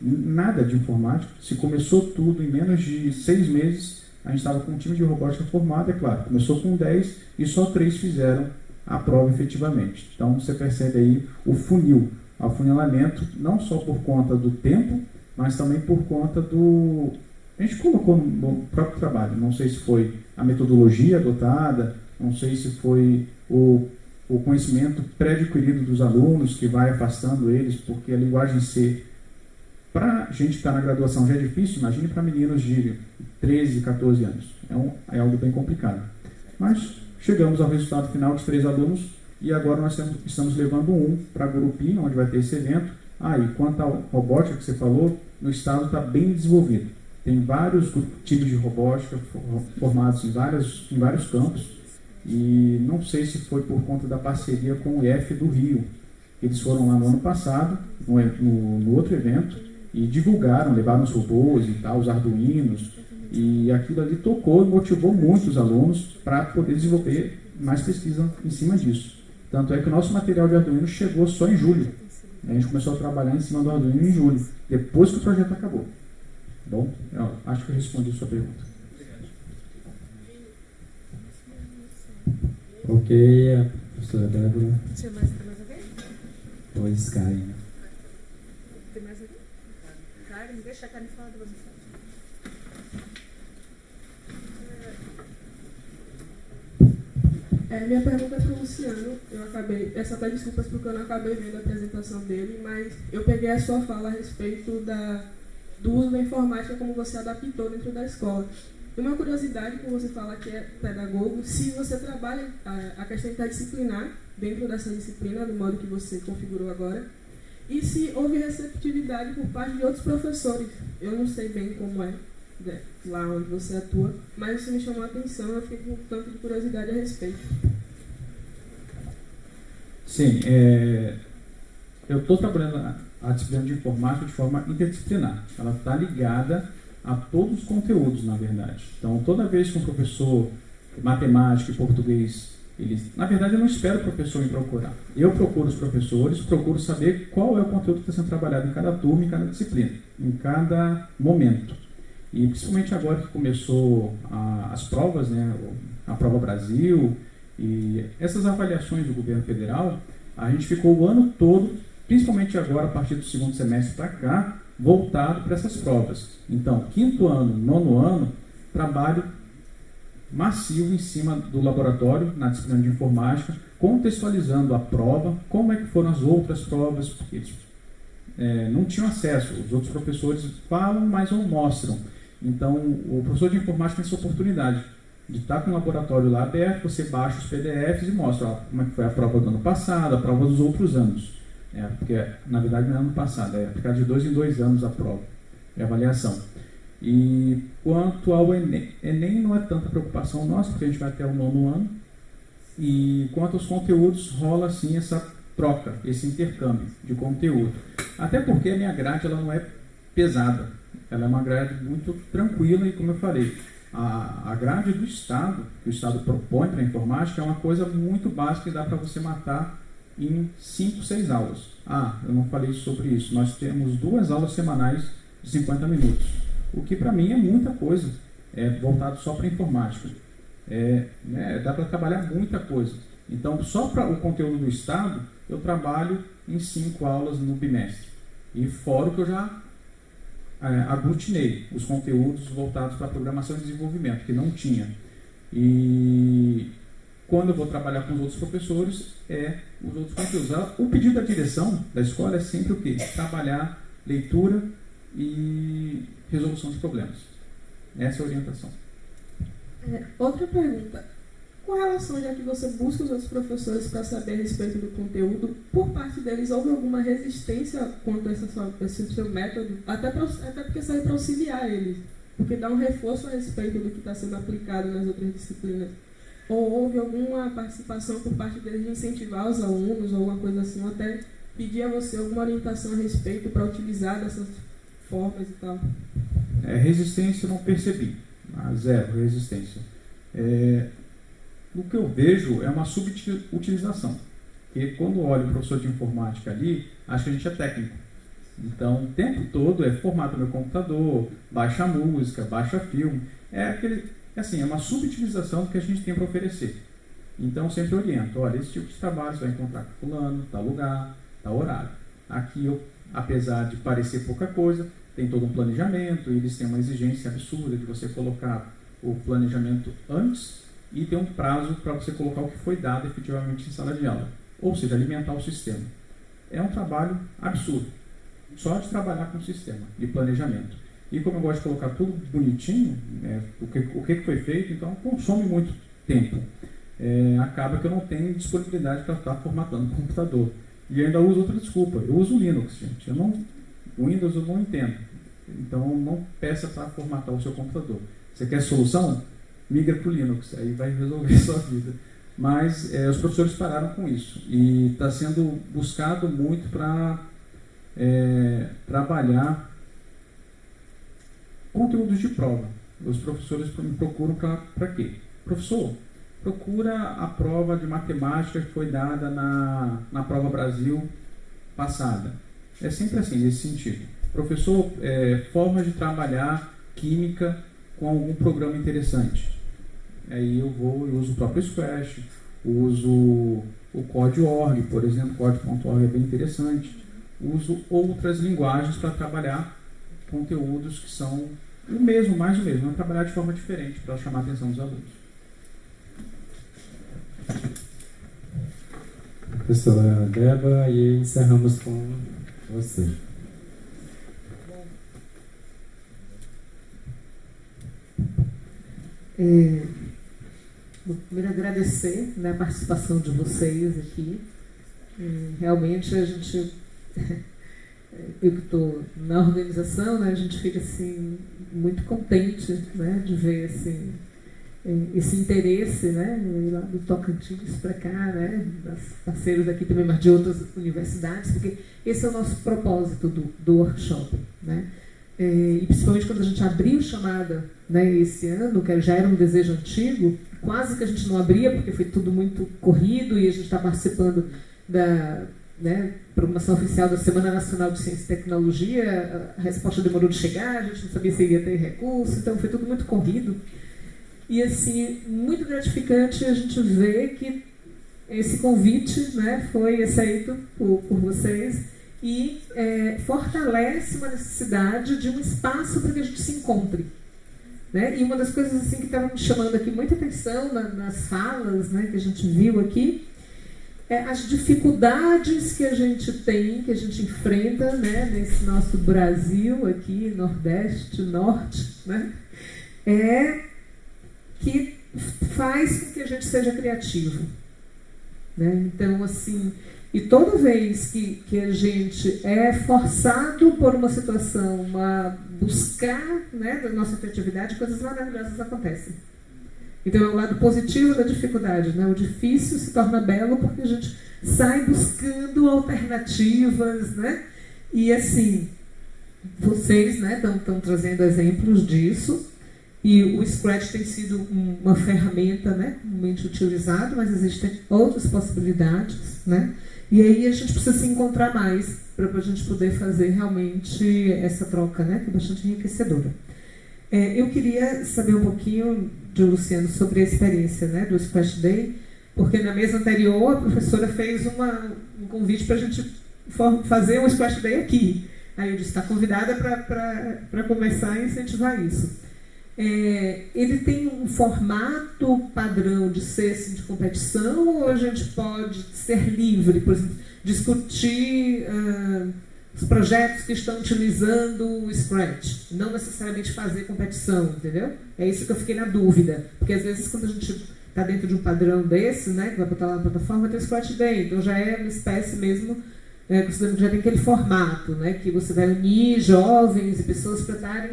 nada de informática. Se começou tudo em menos de 6 meses, a gente estava com um time de robótica formado, é claro. Começou com 10 e só 3 fizeram a prova efetivamente. Então você percebe aí o funil, o afunilamento, não só por conta do tempo, mas também por conta do... A gente colocou no próprio trabalho, não sei se foi a metodologia adotada, não sei se foi o conhecimento pré-adquirido dos alunos que vai afastando eles, porque a linguagem C, para a gente que está na graduação já é difícil, imagine para meninos de 13, 14 anos, é algo bem complicado. Mas chegamos ao resultado final de 3 alunos e agora nós estamos levando um para Gurupi, onde vai ter esse evento. E quanto à robótica que você falou, no estado está bem desenvolvido. Tem vários tipos de robótica formados em vários campos, e não sei se foi por conta da parceria com o IF do Rio. Eles foram lá no ano passado, no outro evento, e divulgaram, levaram os robôs e tal, os arduinos, e aquilo ali tocou e motivou muito os alunos para poder desenvolver mais pesquisa em cima disso. Tanto é que o nosso material de Arduino chegou só em julho. A gente começou a trabalhar em cima do Arduino em julho, depois que o projeto acabou. Bom, eu acho que eu respondi a sua pergunta. Ok, a professora Débora. Tinha mais alguém? Pois, Karen. Tem mais alguém? Karen, deixa a Karen falar de você. Minha pergunta é para o Luciano. Eu acabei, peço até desculpas porque eu não acabei vendo a apresentação dele, mas eu peguei a sua fala a respeito do uso da informática, como você adaptou dentro da escola. E uma curiosidade, como você fala que é pedagogo, se você trabalha a questão interdisciplinar dentro dessa disciplina, do modo que você configurou agora, e se houve receptividade por parte de outros professores. Eu não sei bem como é lá onde você atua, mas isso me chamou a atenção, eu fiquei com um tanto de curiosidade a respeito. Sim, eu estou trabalhando a disciplina de informática de forma interdisciplinar. Ela está ligada a todos os conteúdos, na verdade. Então, toda vez que um professor de matemática e português, eles, na verdade, eu não espero o professor me procurar. Eu procuro os professores, procuro saber qual é o conteúdo que está sendo trabalhado em cada turma, em cada disciplina, em cada momento. E principalmente agora que começou as provas, né, a Prova Brasil e essas avaliações do governo federal, a gente ficou o ano todo, principalmente agora a partir do segundo semestre para cá, voltado para essas provas. Então, quinto ano, nono ano, trabalho massivo em cima do laboratório, na disciplina de informática, contextualizando a prova, como é que foram as outras provas, porque eles não tinham acesso, os outros professores falam, mas não mostram. Então, o professor de informática tem essa oportunidade de estar com o laboratório lá aberto, você baixa os PDFs e mostra como é que foi a prova do ano passado, a prova dos outros anos. Porque, na verdade, não é ano passado, é aplicado de 2 em 2 anos a prova e avaliação. E quanto ao Enem, não é tanta preocupação nossa, porque a gente vai até o 9º ano. E quanto aos conteúdos, rola assim essa troca, esse intercâmbio de conteúdo. Até porque a minha grade ela não é pesada, ela é uma grade muito tranquila e, como eu falei, a grade do Estado, que o Estado propõe para a informática, é uma coisa muito básica que dá para você matar em 5, 6 aulas. Ah, eu não falei sobre isso. Nós temos 2 aulas semanais de 50 minutos. O que para mim é muita coisa, voltado só para informática. Dá para trabalhar muita coisa. Então, só para o conteúdo do Estado, eu trabalho em 5 aulas no bimestre. E fora o que eu já aglutinei, os conteúdos voltados para programação e desenvolvimento, que não tinha. E quando eu vou trabalhar com os outros professores, os outros conteúdos. O pedido da direção da escola é sempre o quê? Trabalhar leitura e resolução de problemas. Essa é a orientação. Outra pergunta. Qual a relação, já que você busca os outros professores para saber a respeito do conteúdo, por parte deles houve alguma resistência quanto a esse seu método? Até porque serve para auxiliar eles, porque dá um reforço a respeito do que está sendo aplicado nas outras disciplinas. Ou houve alguma participação por parte deles de incentivar os alunos, ou alguma coisa assim, ou até pedir a você alguma orientação a respeito para utilizar dessas formas e tal? Resistência eu não percebi. 0 resistência. O que eu vejo é uma subutilização. Porque quando olho o professor de informática ali, acho que a gente é técnico. Então, o tempo todo é formato meu computador, baixa música, baixa filme. É uma subutilização do que a gente tem para oferecer. Então, sempre oriento. Olha, esse tipo de trabalho você vai encontrar com fulano, tal lugar, tal horário. Aqui, apesar de parecer pouca coisa, tem todo um planejamento, eles têm uma exigência absurda de você colocar o planejamento antes e tem um prazo para você colocar o que foi dado efetivamente em sala de aula, ou seja, alimentar o sistema. É um trabalho absurdo, só de trabalhar com o sistema de planejamento. E como eu gosto de colocar tudo bonitinho, o que foi feito, então consome muito tempo. Acaba que eu não tenho disponibilidade para estar formatando o computador. E ainda uso outra desculpa, eu uso o Linux, gente. O Windows eu não entendo, então não peça para formatar o seu computador. Você quer solução? Migra para o Linux, aí vai resolver a sua vida. Mas os professores pararam com isso. E está sendo buscado muito para trabalhar conteúdos de prova. Os professores me procuram para quê? Professor, procura a prova de matemática que foi dada na Prova Brasil passada. É sempre assim, nesse sentido. Professor, formas de trabalhar química com algum programa interessante. Aí eu vou e uso o próprio Scratch, uso o código.org, por exemplo, código.org é bem interessante. Uso outras linguagens para trabalhar conteúdos que são o mesmo, mais o mesmo, mas trabalhar de forma diferente para chamar a atenção dos alunos. Professora Débora, e encerramos com você. Bom, primeiro agradecer a participação de vocês aqui. Realmente a gente, eu que estou na organização, a gente fica assim muito contente, de ver assim esse interesse, né, lá do Tocantins para cá, né, parceiros aqui também, mas de outras universidades, porque esse é o nosso propósito do workshop, né? E principalmente quando a gente abriu chamada, né, esse ano, que já era um desejo antigo, quase que a gente não abria, porque foi tudo muito corrido, e a gente está participando da, né, programação oficial da Semana Nacional de Ciência e Tecnologia, a resposta demorou de chegar, a gente não sabia se ia ter recurso, então foi tudo muito corrido. E, assim, muito gratificante a gente ver que esse convite, né, foi aceito por vocês, e fortalece uma necessidade de um espaço para que a gente se encontre, né? E uma das coisas assim que estava me chamando aqui muita atenção nas falas, né, que a gente viu aqui, é as dificuldades que a gente tem, que a gente enfrenta, né, nesse nosso Brasil aqui, Nordeste, Norte, né, que faz com que a gente seja criativo, né? Então, assim, e toda vez que a gente é forçado por uma situação a buscar, né, da nossa criatividade, coisas maravilhosas acontecem. Então, é o lado positivo da dificuldade, né? O difícil se torna belo porque a gente sai buscando alternativas, né? E, assim, vocês, né, estão trazendo exemplos disso. E o Scratch tem sido uma ferramenta, né, muito utilizada, mas existem outras possibilidades, né? E aí a gente precisa se encontrar mais para a gente poder fazer realmente essa troca, né, que é bastante enriquecedora. Eu queria saber um pouquinho de Luciano sobre a experiência, né, do Scratch Day, porque na mesa anterior a professora fez um convite para a gente fazer um Scratch Day aqui. Aí eu disse, está convidada para começar e incentivar isso. Ele tem um formato padrão de ser assim, de competição, ou a gente pode ser livre, por exemplo, discutir os projetos que estão utilizando o Scratch, não necessariamente fazer competição, entendeu? É isso que eu fiquei na dúvida, porque às vezes quando a gente está dentro de um padrão desse, né, que vai botar lá na plataforma, tem o Scratch Day, então já é uma espécie mesmo, considerando que já tem aquele formato, né, que você vai unir jovens e pessoas para estarem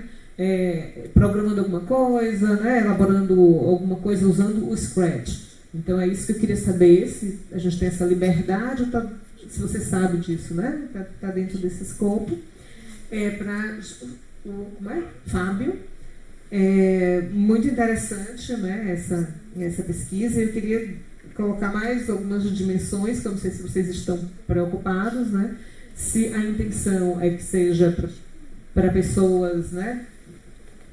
programando alguma coisa, né, elaborando alguma coisa usando o Scratch. Então é isso que eu queria saber, se a gente tem essa liberdade, ou se você sabe disso, né, está dentro desse escopo. Para o Fábio, muito interessante, né, essa pesquisa. Eu queria colocar mais algumas dimensões, que eu não sei se vocês estão preocupados, né, se a intenção é que seja para pessoas, né,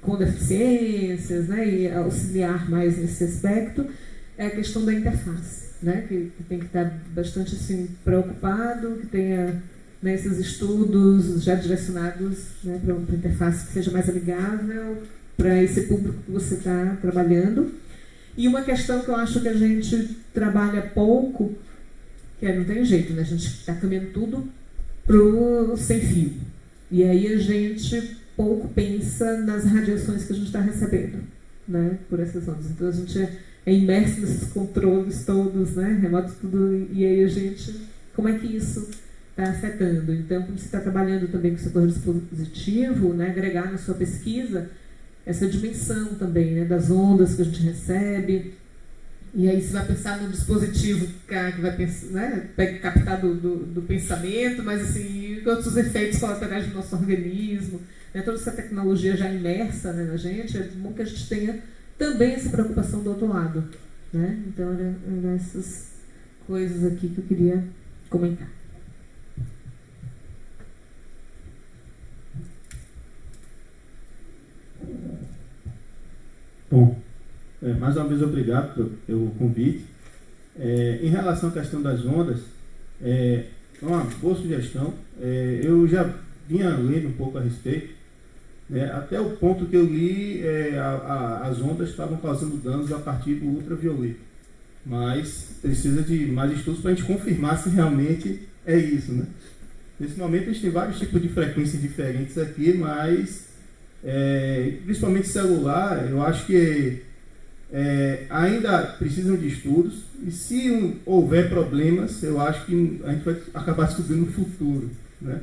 com deficiências, né, e auxiliar mais nesse aspecto, é a questão da interface, né, que tem que estar bastante assim, preocupado, que tenha, né, esses estudos já direcionados, né, para uma interface que seja mais amigável para esse público que você está trabalhando. E uma questão que eu acho que a gente trabalha pouco, que não tem jeito, né, a gente está caminhando tudo para o sem fio. E aí a gente pouco pensa nas radiações que a gente está recebendo, né, por essas ondas. Então a gente é imerso nesses controles todos, né, remotos, tudo, e aí a gente, como é que isso está afetando? Então, como você está trabalhando também com o setor dispositivo, né, agregar na sua pesquisa essa dimensão também, né, das ondas que a gente recebe, e aí você vai pensar no dispositivo que vai pensar, né, captar do pensamento, mas assim, outros efeitos colaterais do nosso organismo, né, toda essa tecnologia já imersa, né, na gente, é bom que a gente tenha também essa preocupação do outro lado, né? Então, eram essas coisas aqui que eu queria comentar. Bom, mais uma vez, obrigado pelo convite. Em relação à questão das ondas, uma boa sugestão. Eu já vinha lendo um pouco a respeito, né, até o ponto que eu li, as ondas estavam causando danos a partir do ultravioleta. Mas precisa de mais estudos para a gente confirmar se realmente é isso, né? Nesse momento a gente tem vários tipos de frequências diferentes aqui, mas principalmente celular, eu acho que ainda precisam de estudos, e se houver problemas, eu acho que a gente vai acabar descobrindo no futuro, né?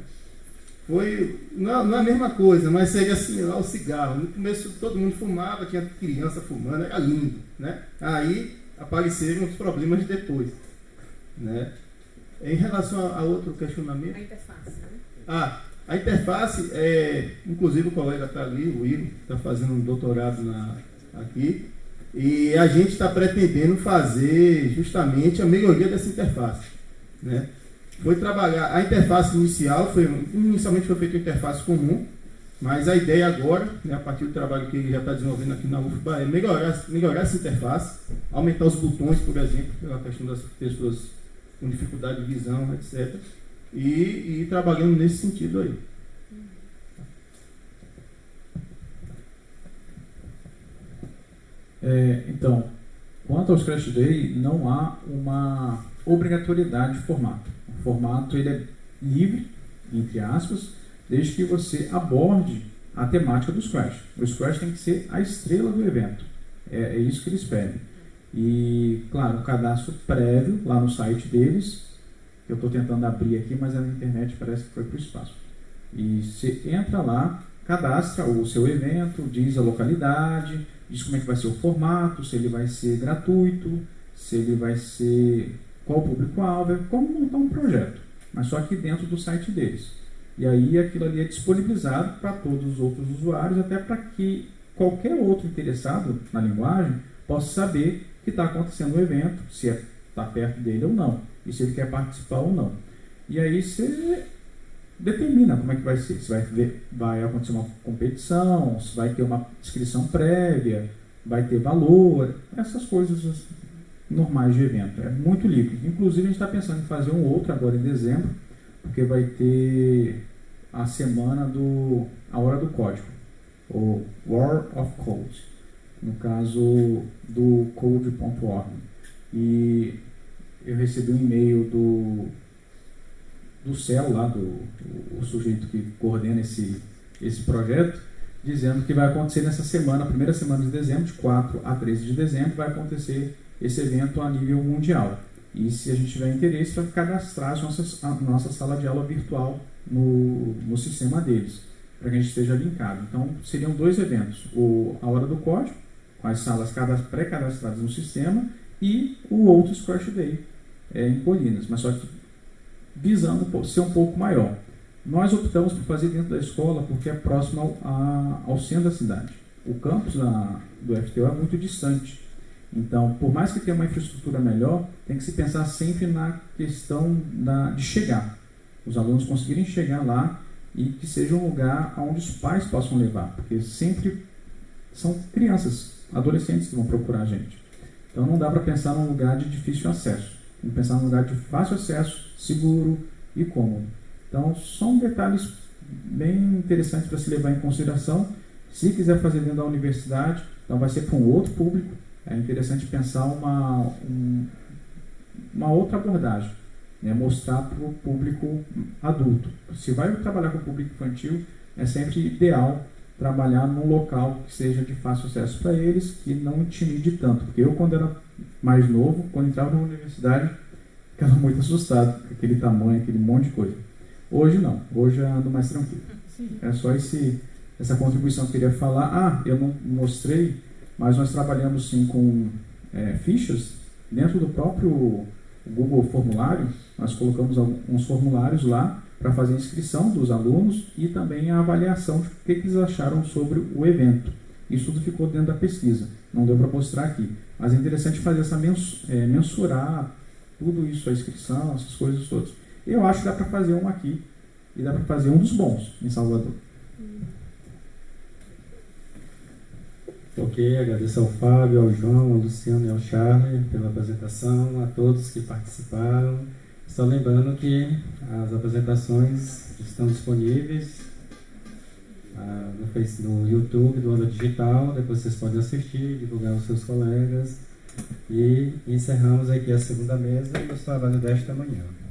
Foi, não é a mesma coisa, mas seria similar ao cigarro. No começo todo mundo fumava, tinha criança fumando, era lindo, né? Aí apareceram os problemas depois, né? Em relação a outro questionamento... A interface, né? Ah, a interface, inclusive o colega está ali, o Igor, está fazendo um doutorado aqui, e a gente está pretendendo fazer justamente a melhoria dessa interface, né? Foi trabalhar, a interface inicial, inicialmente foi feita a interface comum, mas a ideia agora, né, a partir do trabalho que ele já está desenvolvendo aqui na UFBA, é melhorar essa interface, aumentar os botões, por exemplo, pela questão das pessoas com dificuldade de visão, etc. E trabalhando nesse sentido aí. Então, quanto ao Scratch Day, não há uma obrigatoriedade de formato. O formato ele é livre, entre aspas, desde que você aborde a temática do Scratch. O Scratch tem que ser a estrela do evento. É isso que eles pedem. E, claro, um cadastro prévio lá no site deles. Eu estou tentando abrir aqui, mas a internet parece que foi para o espaço. E você entra lá, cadastra o seu evento, diz a localidade, diz como é que vai ser o formato, se ele vai ser gratuito, se ele vai ser... qual o público-alvo, é como montar um projeto, mas só que dentro do site deles. E aí aquilo ali é disponibilizado para todos os outros usuários, até para que qualquer outro interessado na linguagem possa saber que está acontecendo o evento, se está perto dele ou não, e se ele quer participar ou não. E aí você determina como é que vai ser, se vai acontecer uma competição, se vai ter uma inscrição prévia, vai ter valor, essas coisas assim. Normais de evento, é muito livre. Inclusive a gente está pensando em fazer um outro agora em dezembro, porque vai ter a semana a hora do código, o War of Code, no caso do code.org. E eu recebi um e-mail do Céu, lá o sujeito que coordena esse projeto, dizendo que vai acontecer nessa semana, a primeira semana de dezembro, de 4 a 13 de dezembro, vai acontecer esse evento a nível mundial. E se a gente tiver interesse, vai cadastrar a nossa sala de aula virtual no sistema deles, para que a gente esteja linkado. Então, seriam dois eventos, a Hora do Código, com as salas pré-cadastradas no sistema, e o outro Scratch Day, em Colinas, mas só que visando ser um pouco maior. Nós optamos por fazer dentro da escola, porque é próximo ao centro da cidade. O campus do FTO é muito distante. Então, por mais que tenha uma infraestrutura melhor, tem que se pensar sempre na questão de chegar. Os alunos conseguirem chegar lá e que seja um lugar onde os pais possam levar, porque sempre são crianças, adolescentes que vão procurar a gente. Então, não dá para pensar num lugar de difícil acesso. Tem que pensar num lugar de fácil acesso, seguro e cômodo. Então, são detalhes bem interessantes para se levar em consideração. Se quiser fazer dentro da universidade, então vai ser para um outro público. É interessante pensar uma outra abordagem, né? Mostrar para o público adulto. Se vai trabalhar com o público infantil, é sempre ideal trabalhar num local que seja de fácil acesso para eles, que não intimide tanto. Porque eu, quando era mais novo, quando entrava na universidade, ficava muito assustado com aquele tamanho, aquele monte de coisa. Hoje não, hoje eu ando mais tranquilo. Sim. É só essa contribuição que eu queria falar. Ah, eu não mostrei... Mas nós trabalhamos sim com fichas. Dentro do próprio Google Formulário, nós colocamos alguns formulários lá para fazer a inscrição dos alunos e também a avaliação de o que eles acharam sobre o evento. Isso tudo ficou dentro da pesquisa, não deu para mostrar aqui. Mas é interessante fazer essa mensurar tudo isso, a inscrição, essas coisas todas. Eu acho que dá para fazer um aqui e dá para fazer um dos bons em Salvador. Ok, agradeço ao Fábio, ao João, ao Luciano e ao Charles pela apresentação, a todos que participaram. Só lembrando que as apresentações estão disponíveis no YouTube do Onda Digital, depois vocês podem assistir, divulgar aos seus colegas. E encerramos aqui a segunda mesa e os trabalhos desta manhã.